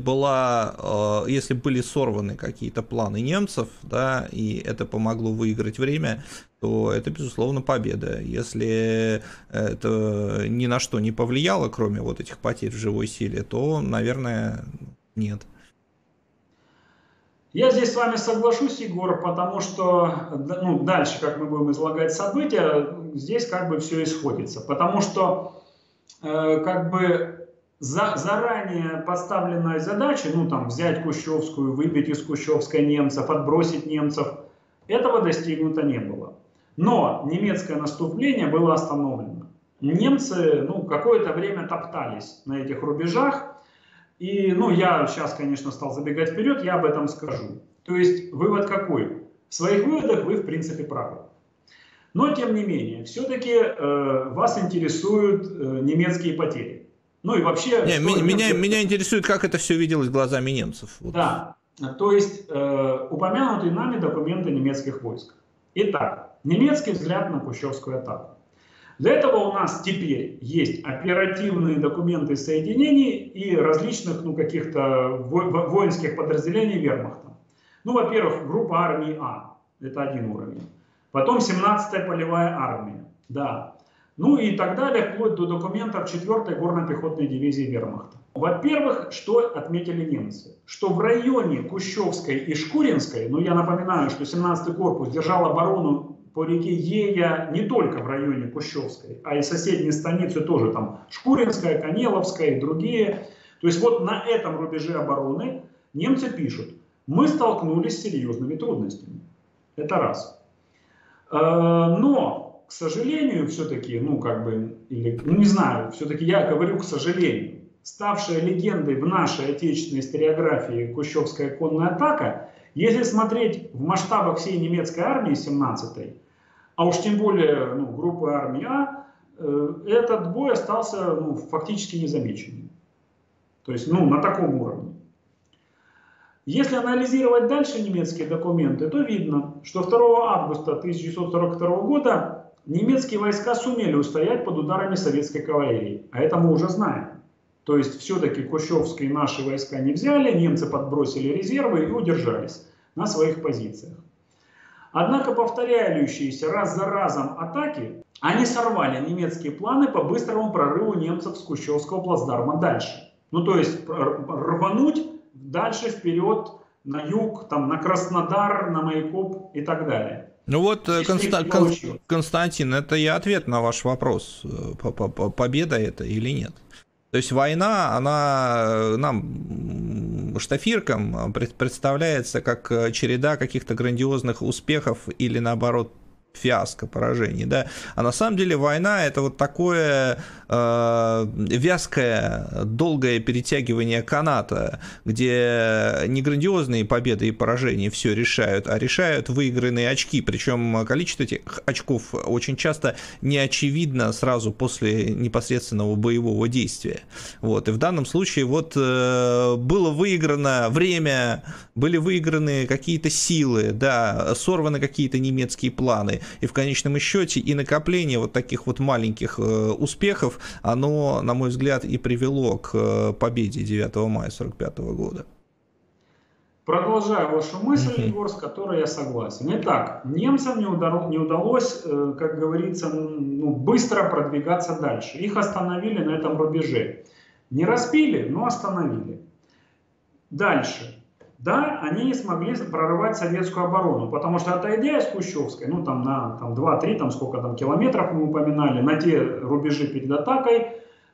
были сорваны какие-то планы немцев, да, и это помогло выиграть время, то это, безусловно, победа. Если это ни на что не повлияло, кроме вот этих потерь в живой силе, то, наверное, нет. Я здесь с вами соглашусь, Егор, потому что дальше, как мы будем излагать события, здесь как бы все исходится. Потому что заранее поставленная задача, взять Кущевскую, выбить из Кущевской немцев, отбросить немцев, этого достигнуто не было. Но немецкое наступление было остановлено. Немцы, какое-то время топтались на этих рубежах. И, я сейчас, конечно, стал забегать вперед, я об этом скажу. То есть, вывод какой? В своих выводах вы, в принципе, правы. Но, тем не менее, все-таки вас интересуют немецкие потери. Ну и вообще... Меня интересует, как это все виделось глазами немцев. Вот. Да, то есть упомянуты нами документы немецких войск. Итак, немецкий взгляд на Кущевскую атаку. Для этого у нас теперь есть оперативные документы соединений и различных, каких-то воинских подразделений вермахта. Ну, во-первых, группа армии А, это один уровень. Потом 17-я полевая армия, да. Ну и так далее, вплоть до документов 4-й горно-пехотной дивизии вермахта. Во-первых, что отметили немцы? Что в районе Кущевской и Шкуринской, я напоминаю, что 17-й корпус держал оборону по реке Ея не только в районе Кущевской, а и соседние станицы тоже там, Шкуринская, Канеловская и другие. То есть вот на этом рубеже обороны немцы пишут: мы столкнулись с серьезными трудностями. Это раз. Но, к сожалению, все-таки, я говорю, к сожалению, ставшая легендой в нашей отечественной историографии Кущевская конная атака, если смотреть в масштабах всей немецкой армии 17-й, а уж тем более группы армии А, этот бой остался фактически незамеченным. То есть на таком уровне. Если анализировать дальше немецкие документы, то видно, что 2 августа 1942 года немецкие войска сумели устоять под ударами советской кавалерии. А это мы уже знаем. То есть все-таки Кущевские наши войска не взяли, немцы подбросили резервы и удержались на своих позициях. Однако повторяющиеся раз за разом атаки, они сорвали немецкие планы по быстрому прорыву немцев с Кущевского плацдарма дальше. То есть рвануть дальше вперед, на юг, на Краснодар, на Майкоп и так далее. Константин, это и ответ на ваш вопрос, победа это или нет. То есть война, она нам, штафиркам, представляется как череда каких-то грандиозных успехов или наоборот фиаско, поражений, да. А на самом деле война — это вот такое вязкое, долгое перетягивание каната, где не грандиозные победы и поражения все решают, а решают выигранные очки. Причем количество этих очков очень часто не очевидно сразу после непосредственного боевого действия. Вот. И в данном случае вот было выиграно время, были выиграны какие-то силы, да, сорваны какие-то немецкие планы. И в конечном счете и накопление вот таких вот маленьких успехов, оно, на мой взгляд, и привело к победе 9 мая 1945 года. Продолжаю вашу мысль, Егор, с которой я согласен. Итак, немцам не удалось, как говорится, быстро продвигаться дальше. Их остановили на этом рубеже. Не разбили, но остановили. Дальше. Да, они не смогли прорывать советскую оборону, потому что, отойдя из Кущевской, ну там на 2-3, там сколько там километров мы упоминали, на те рубежи перед атакой,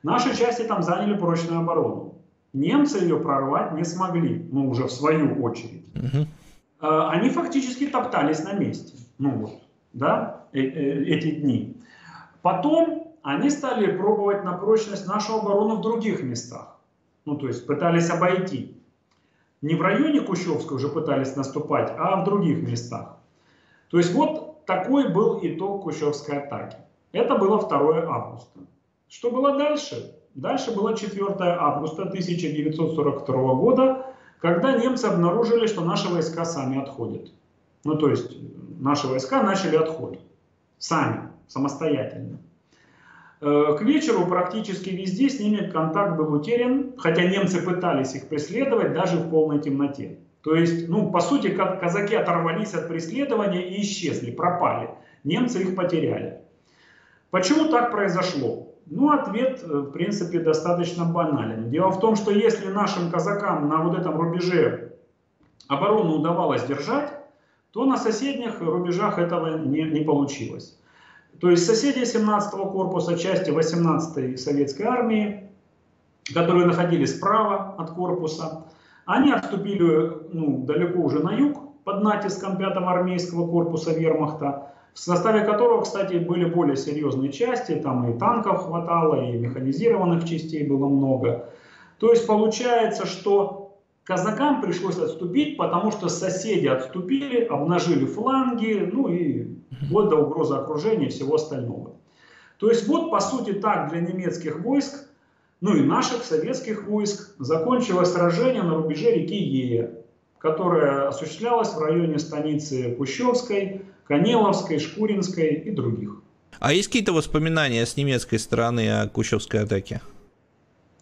наши части там заняли прочную оборону. Немцы ее прорвать не смогли, ну уже в свою очередь. Они фактически топтались на месте, ну вот, да, эти дни. Потом они стали пробовать на прочность нашу оборону в других местах, ну то есть пытались обойти. Не в районе Кущевской уже пытались наступать, а в других местах. То есть вот такой был итог Кущевской атаки. Это было 2 августа. Что было дальше? Дальше было 4 августа 1942 года, когда немцы обнаружили, что наши войска сами отходят. Ну то есть наши войска начали отход. Сами, самостоятельно. К вечеру практически везде с ними контакт был утерян, хотя немцы пытались их преследовать даже в полной темноте. То есть, ну, по сути, казаки оторвались от преследования и исчезли, пропали. Немцы их потеряли. Почему так произошло? Ну, ответ, в принципе, достаточно банален. Дело в том, что если нашим казакам на вот этом рубеже оборону удавалось держать, то на соседних рубежах этого не получилось. То есть соседи 17-го корпуса, части 18-й советской армии, которые находились справа от корпуса, они отступили далеко уже на юг под натиском 5-го армейского корпуса вермахта, в составе которого, кстати, были более серьезные части, там и танков хватало, и механизированных частей было много. То есть получается, что казакам пришлось отступить, потому что соседи отступили, обнажили фланги, ну и... вплоть до угрозы окружения и всего остального. То есть вот, по сути, так для немецких войск, ну и наших советских войск, закончилось сражение на рубеже реки Ея, которое осуществлялось в районе станицы Кущевской, Канеловской, Шкуринской и других. А есть какие-то воспоминания с немецкой стороны о Кущевской атаке?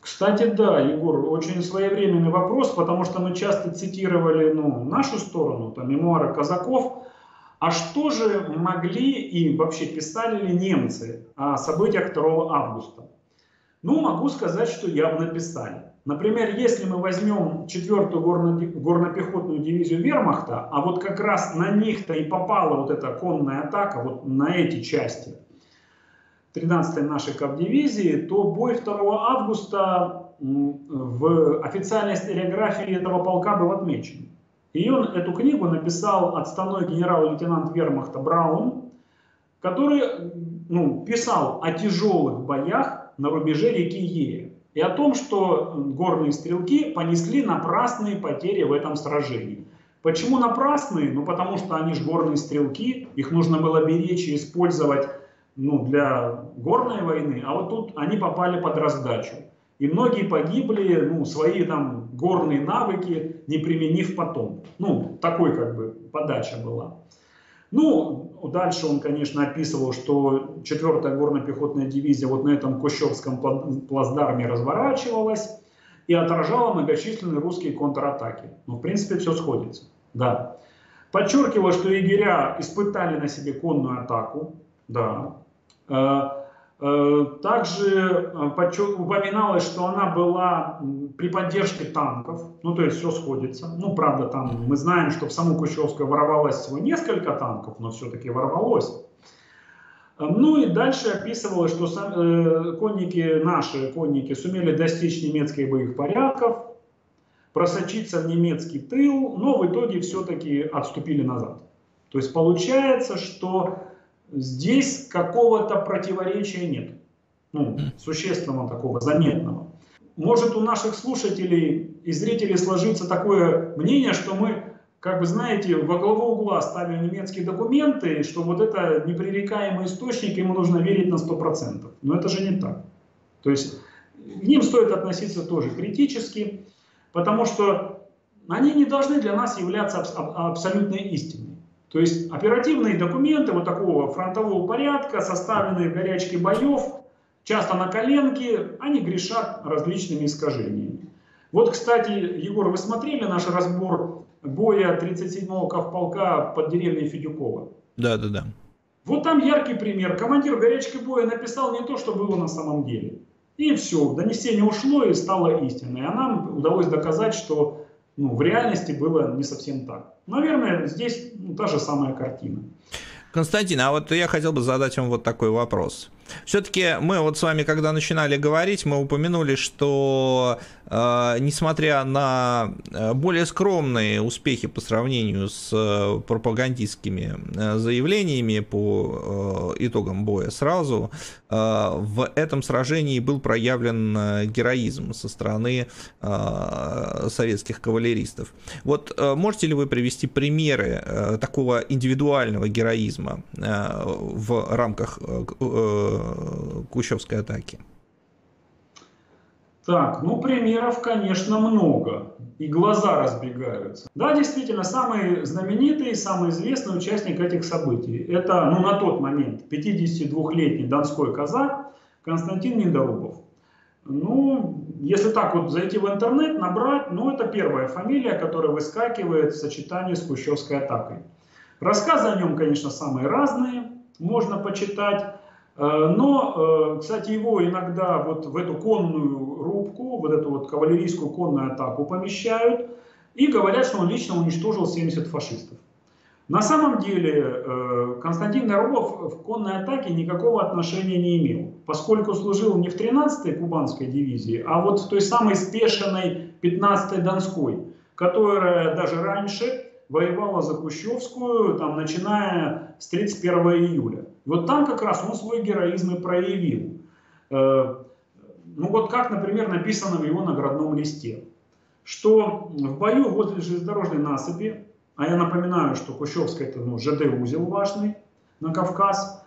Кстати, да, Егор, очень своевременный вопрос, потому что мы часто цитировали нашу сторону, там, мемуары казаков. А что же могли и вообще писали ли немцы о событиях 2 августа? Ну, могу сказать, что явно писали. Например, если мы возьмем 4-ю горно-пехотную дивизию вермахта, а вот как раз на них-то и попала вот эта конная атака, вот на эти части 13-й нашей кавдивизии, то бой 2 августа в официальной историографии этого полка был отмечен. И он эту книгу написал отставной генерал-лейтенант вермахта Браун, который писал о тяжелых боях на рубеже реки Ея и о том, что горные стрелки понесли напрасные потери в этом сражении. Почему напрасные? Ну, потому что они же горные стрелки, их нужно было беречь и использовать для горной войны, а вот тут они попали под раздачу. И многие погибли, свои там горные навыки не применив потом. Ну, такой как бы подача была. Ну, дальше он, конечно, описывал, что 4-я горно-пехотная дивизия вот на этом Кущевском плацдарме разворачивалась и отражала многочисленные русские контратаки. Ну, в принципе, все сходится. Да. Подчеркивал, что егеря испытали на себе конную атаку. Да. Также упоминалось, что она была при поддержке танков, ну то есть все сходится. Ну правда, там мы знаем, что в саму Кущевскую ворвалось всего несколько танков, но все-таки ворвалось. Ну и дальше описывалось, что наши конники сумели достичь немецких боевых порядков, просочиться в немецкий тыл, но в итоге все-таки отступили назад. То есть получается, что здесь какого-то противоречия нет. Ну, существенного такого, заметного. Может у наших слушателей и зрителей сложится такое мнение, что мы, как вы знаете, во главу угла ставим немецкие документы, что вот это непререкаемый источник, ему нужно верить на 100%. Но это же не так. То есть к ним стоит относиться тоже критически, потому что они не должны для нас являться абсолютной истиной. То есть оперативные документы вот такого фронтового порядка, составленные в горячке боев, часто на коленке, они грешат различными искажениями. Вот, кстати, Егор, вы смотрели наш разбор боя 37-го Ковполка под деревней Федюкова? Да, да, да. Вот там яркий пример. Командир горячки боя написал не то, что было на самом деле. И все, донесение ушло и стало истиной. А нам удалось доказать, что ну, в реальности было не совсем так. Наверное, здесь ну, та же самая картина. Константин, а вот я хотел бы задать вам вот такой вопрос. Все-таки мы вот с вами, когда начинали говорить, мы упомянули, что несмотря на более скромные успехи по сравнению с пропагандистскими заявлениями по итогам боя сразу, в этом сражении был проявлен героизм со стороны советских кавалеристов. Вот можете ли вы привести примеры такого индивидуального героизма в рамках Кущевской атаки? Так, ну примеров, конечно, много. И глаза разбегаются. Да, действительно, самый знаменитый, самый известный участник этих событий. Это, ну, на тот момент 52-летний донской казак Константин Недорубов. Ну, если так вот зайти в интернет, набрать, ну, это первая фамилия, которая выскакивает в сочетании с Кущевской атакой. Рассказы о нем, конечно, самые разные. Можно почитать. Но, кстати, его иногда вот в эту конную рубку, вот эту вот кавалерийскую конную атаку помещают и говорят, что он лично уничтожил 70 фашистов. На самом деле Константин Недорубов в конной атаке никакого отношения не имел, поскольку служил не в 13-й Кубанской дивизии, а вот в той самой спешенной 15-й Донской, которая даже раньше воевала за Кущевскую, там, начиная с 31 июля. Вот там как раз он свой героизм и проявил. Ну вот как, например, написано в его наградном листе, что в бою возле железнодорожной насыпи, а я напоминаю, что Кущевская это ну, ЖД-узел важный на Кавказ,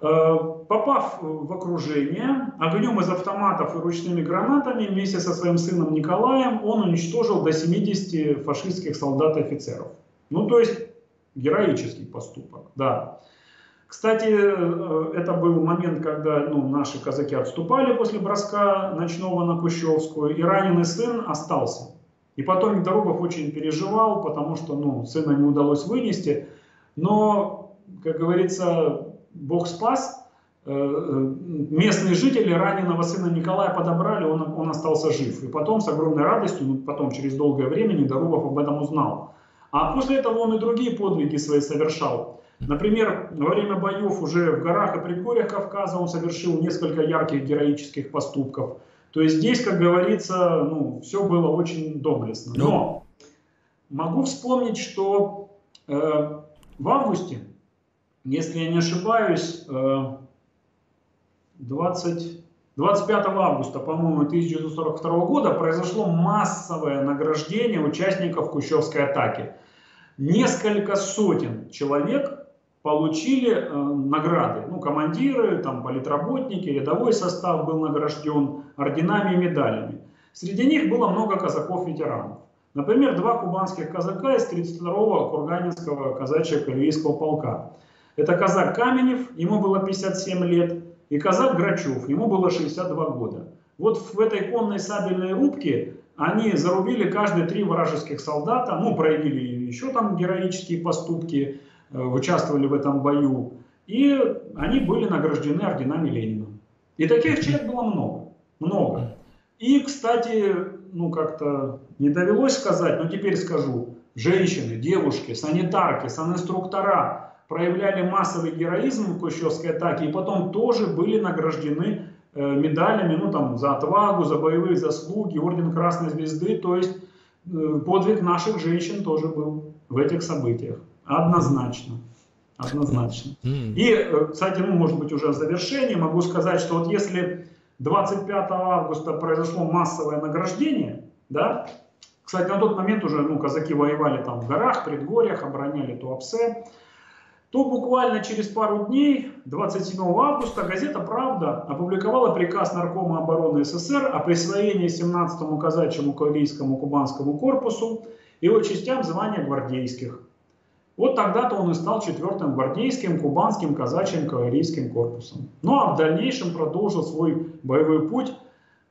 попав в окружение, огнем из автоматов и ручными гранатами вместе со своим сыном Николаем он уничтожил до 70 фашистских солдат и офицеров. Ну то есть героический поступок, да. Кстати, это был момент, когда ну, наши казаки отступали после броска ночного на Кущевскую, и раненый сын остался. И потом Недорубов очень переживал, потому что ну, сына не удалось вынести. Но, как говорится, Бог спас. Местные жители раненого сына Николая подобрали, он остался жив. И потом, с огромной радостью, ну, потом, через долгое время, Недорубов об этом узнал. А после этого он и другие подвиги свои совершал. Например, во время боев уже в горах и предгорьях Кавказа он совершил несколько ярких героических поступков. То есть здесь, как говорится, ну, все было очень доблестно. Но могу вспомнить, что в августе, если я не ошибаюсь, 25 августа, по-моему, 1942 года произошло массовое награждение участников Кущевской атаки. Несколько сотен человек получили награды. Ну, командиры, там, политработники, рядовой состав был награжден орденами и медалями. Среди них было много казаков-ветеранов. Например, два кубанских казака из 32-го Курганинского казачьего кавалерийского полка. Это казак Каменев, ему было 57 лет, и казак Грачев, ему было 62 года. Вот в этой конной сабельной рубке они зарубили каждые 3 вражеских солдата, ну, проявили еще там героические поступки, участвовали в этом бою, и они были награждены орденами Ленина. И таких человек было много, много. И, кстати, ну, как-то не довелось сказать, но теперь скажу, женщины, девушки, санитарки, санинструктора проявляли массовый героизм в Кущевской атаке, и потом тоже были награждены медалями, ну там за отвагу, за боевые заслуги, орден Красной Звезды, то есть подвиг наших женщин тоже был в этих событиях, однозначно. однозначно. И, кстати, ну, может быть, уже в завершении могу сказать, что вот если 25 августа произошло массовое награждение, да, кстати, на тот момент уже, ну, казаки воевали там в горах, предгорьях, обороняли Туапсе, то буквально через пару дней, 27 августа, газета «Правда» опубликовала приказ Наркома обороны СССР о присвоении 17-му казачьему кавалерийскому кубанскому корпусу и его частям звания гвардейских. Вот тогда-то он и стал 4-м гвардейским кубанским казачьим кавалерийским корпусом. Ну а в дальнейшем продолжил свой боевой путь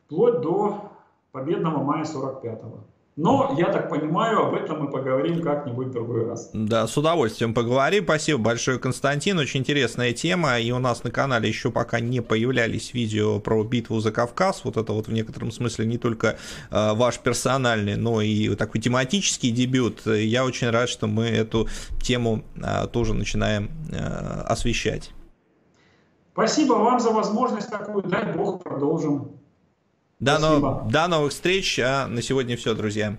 вплоть до победного мая 1945-го. Но, я так понимаю, об этом мы поговорим как-нибудь в другой раз. Да, с удовольствием поговорим. Спасибо большое, Константин. Очень интересная тема. И у нас на канале еще пока не появлялись видео про битву за Кавказ. Вот это вот в некотором смысле не только ваш персональный, но и такой тематический дебют. Я очень рад, что мы эту тему тоже начинаем освещать. Спасибо вам за возможность такую. Дай бог продолжим. До новых встреч, а на сегодня все, друзья.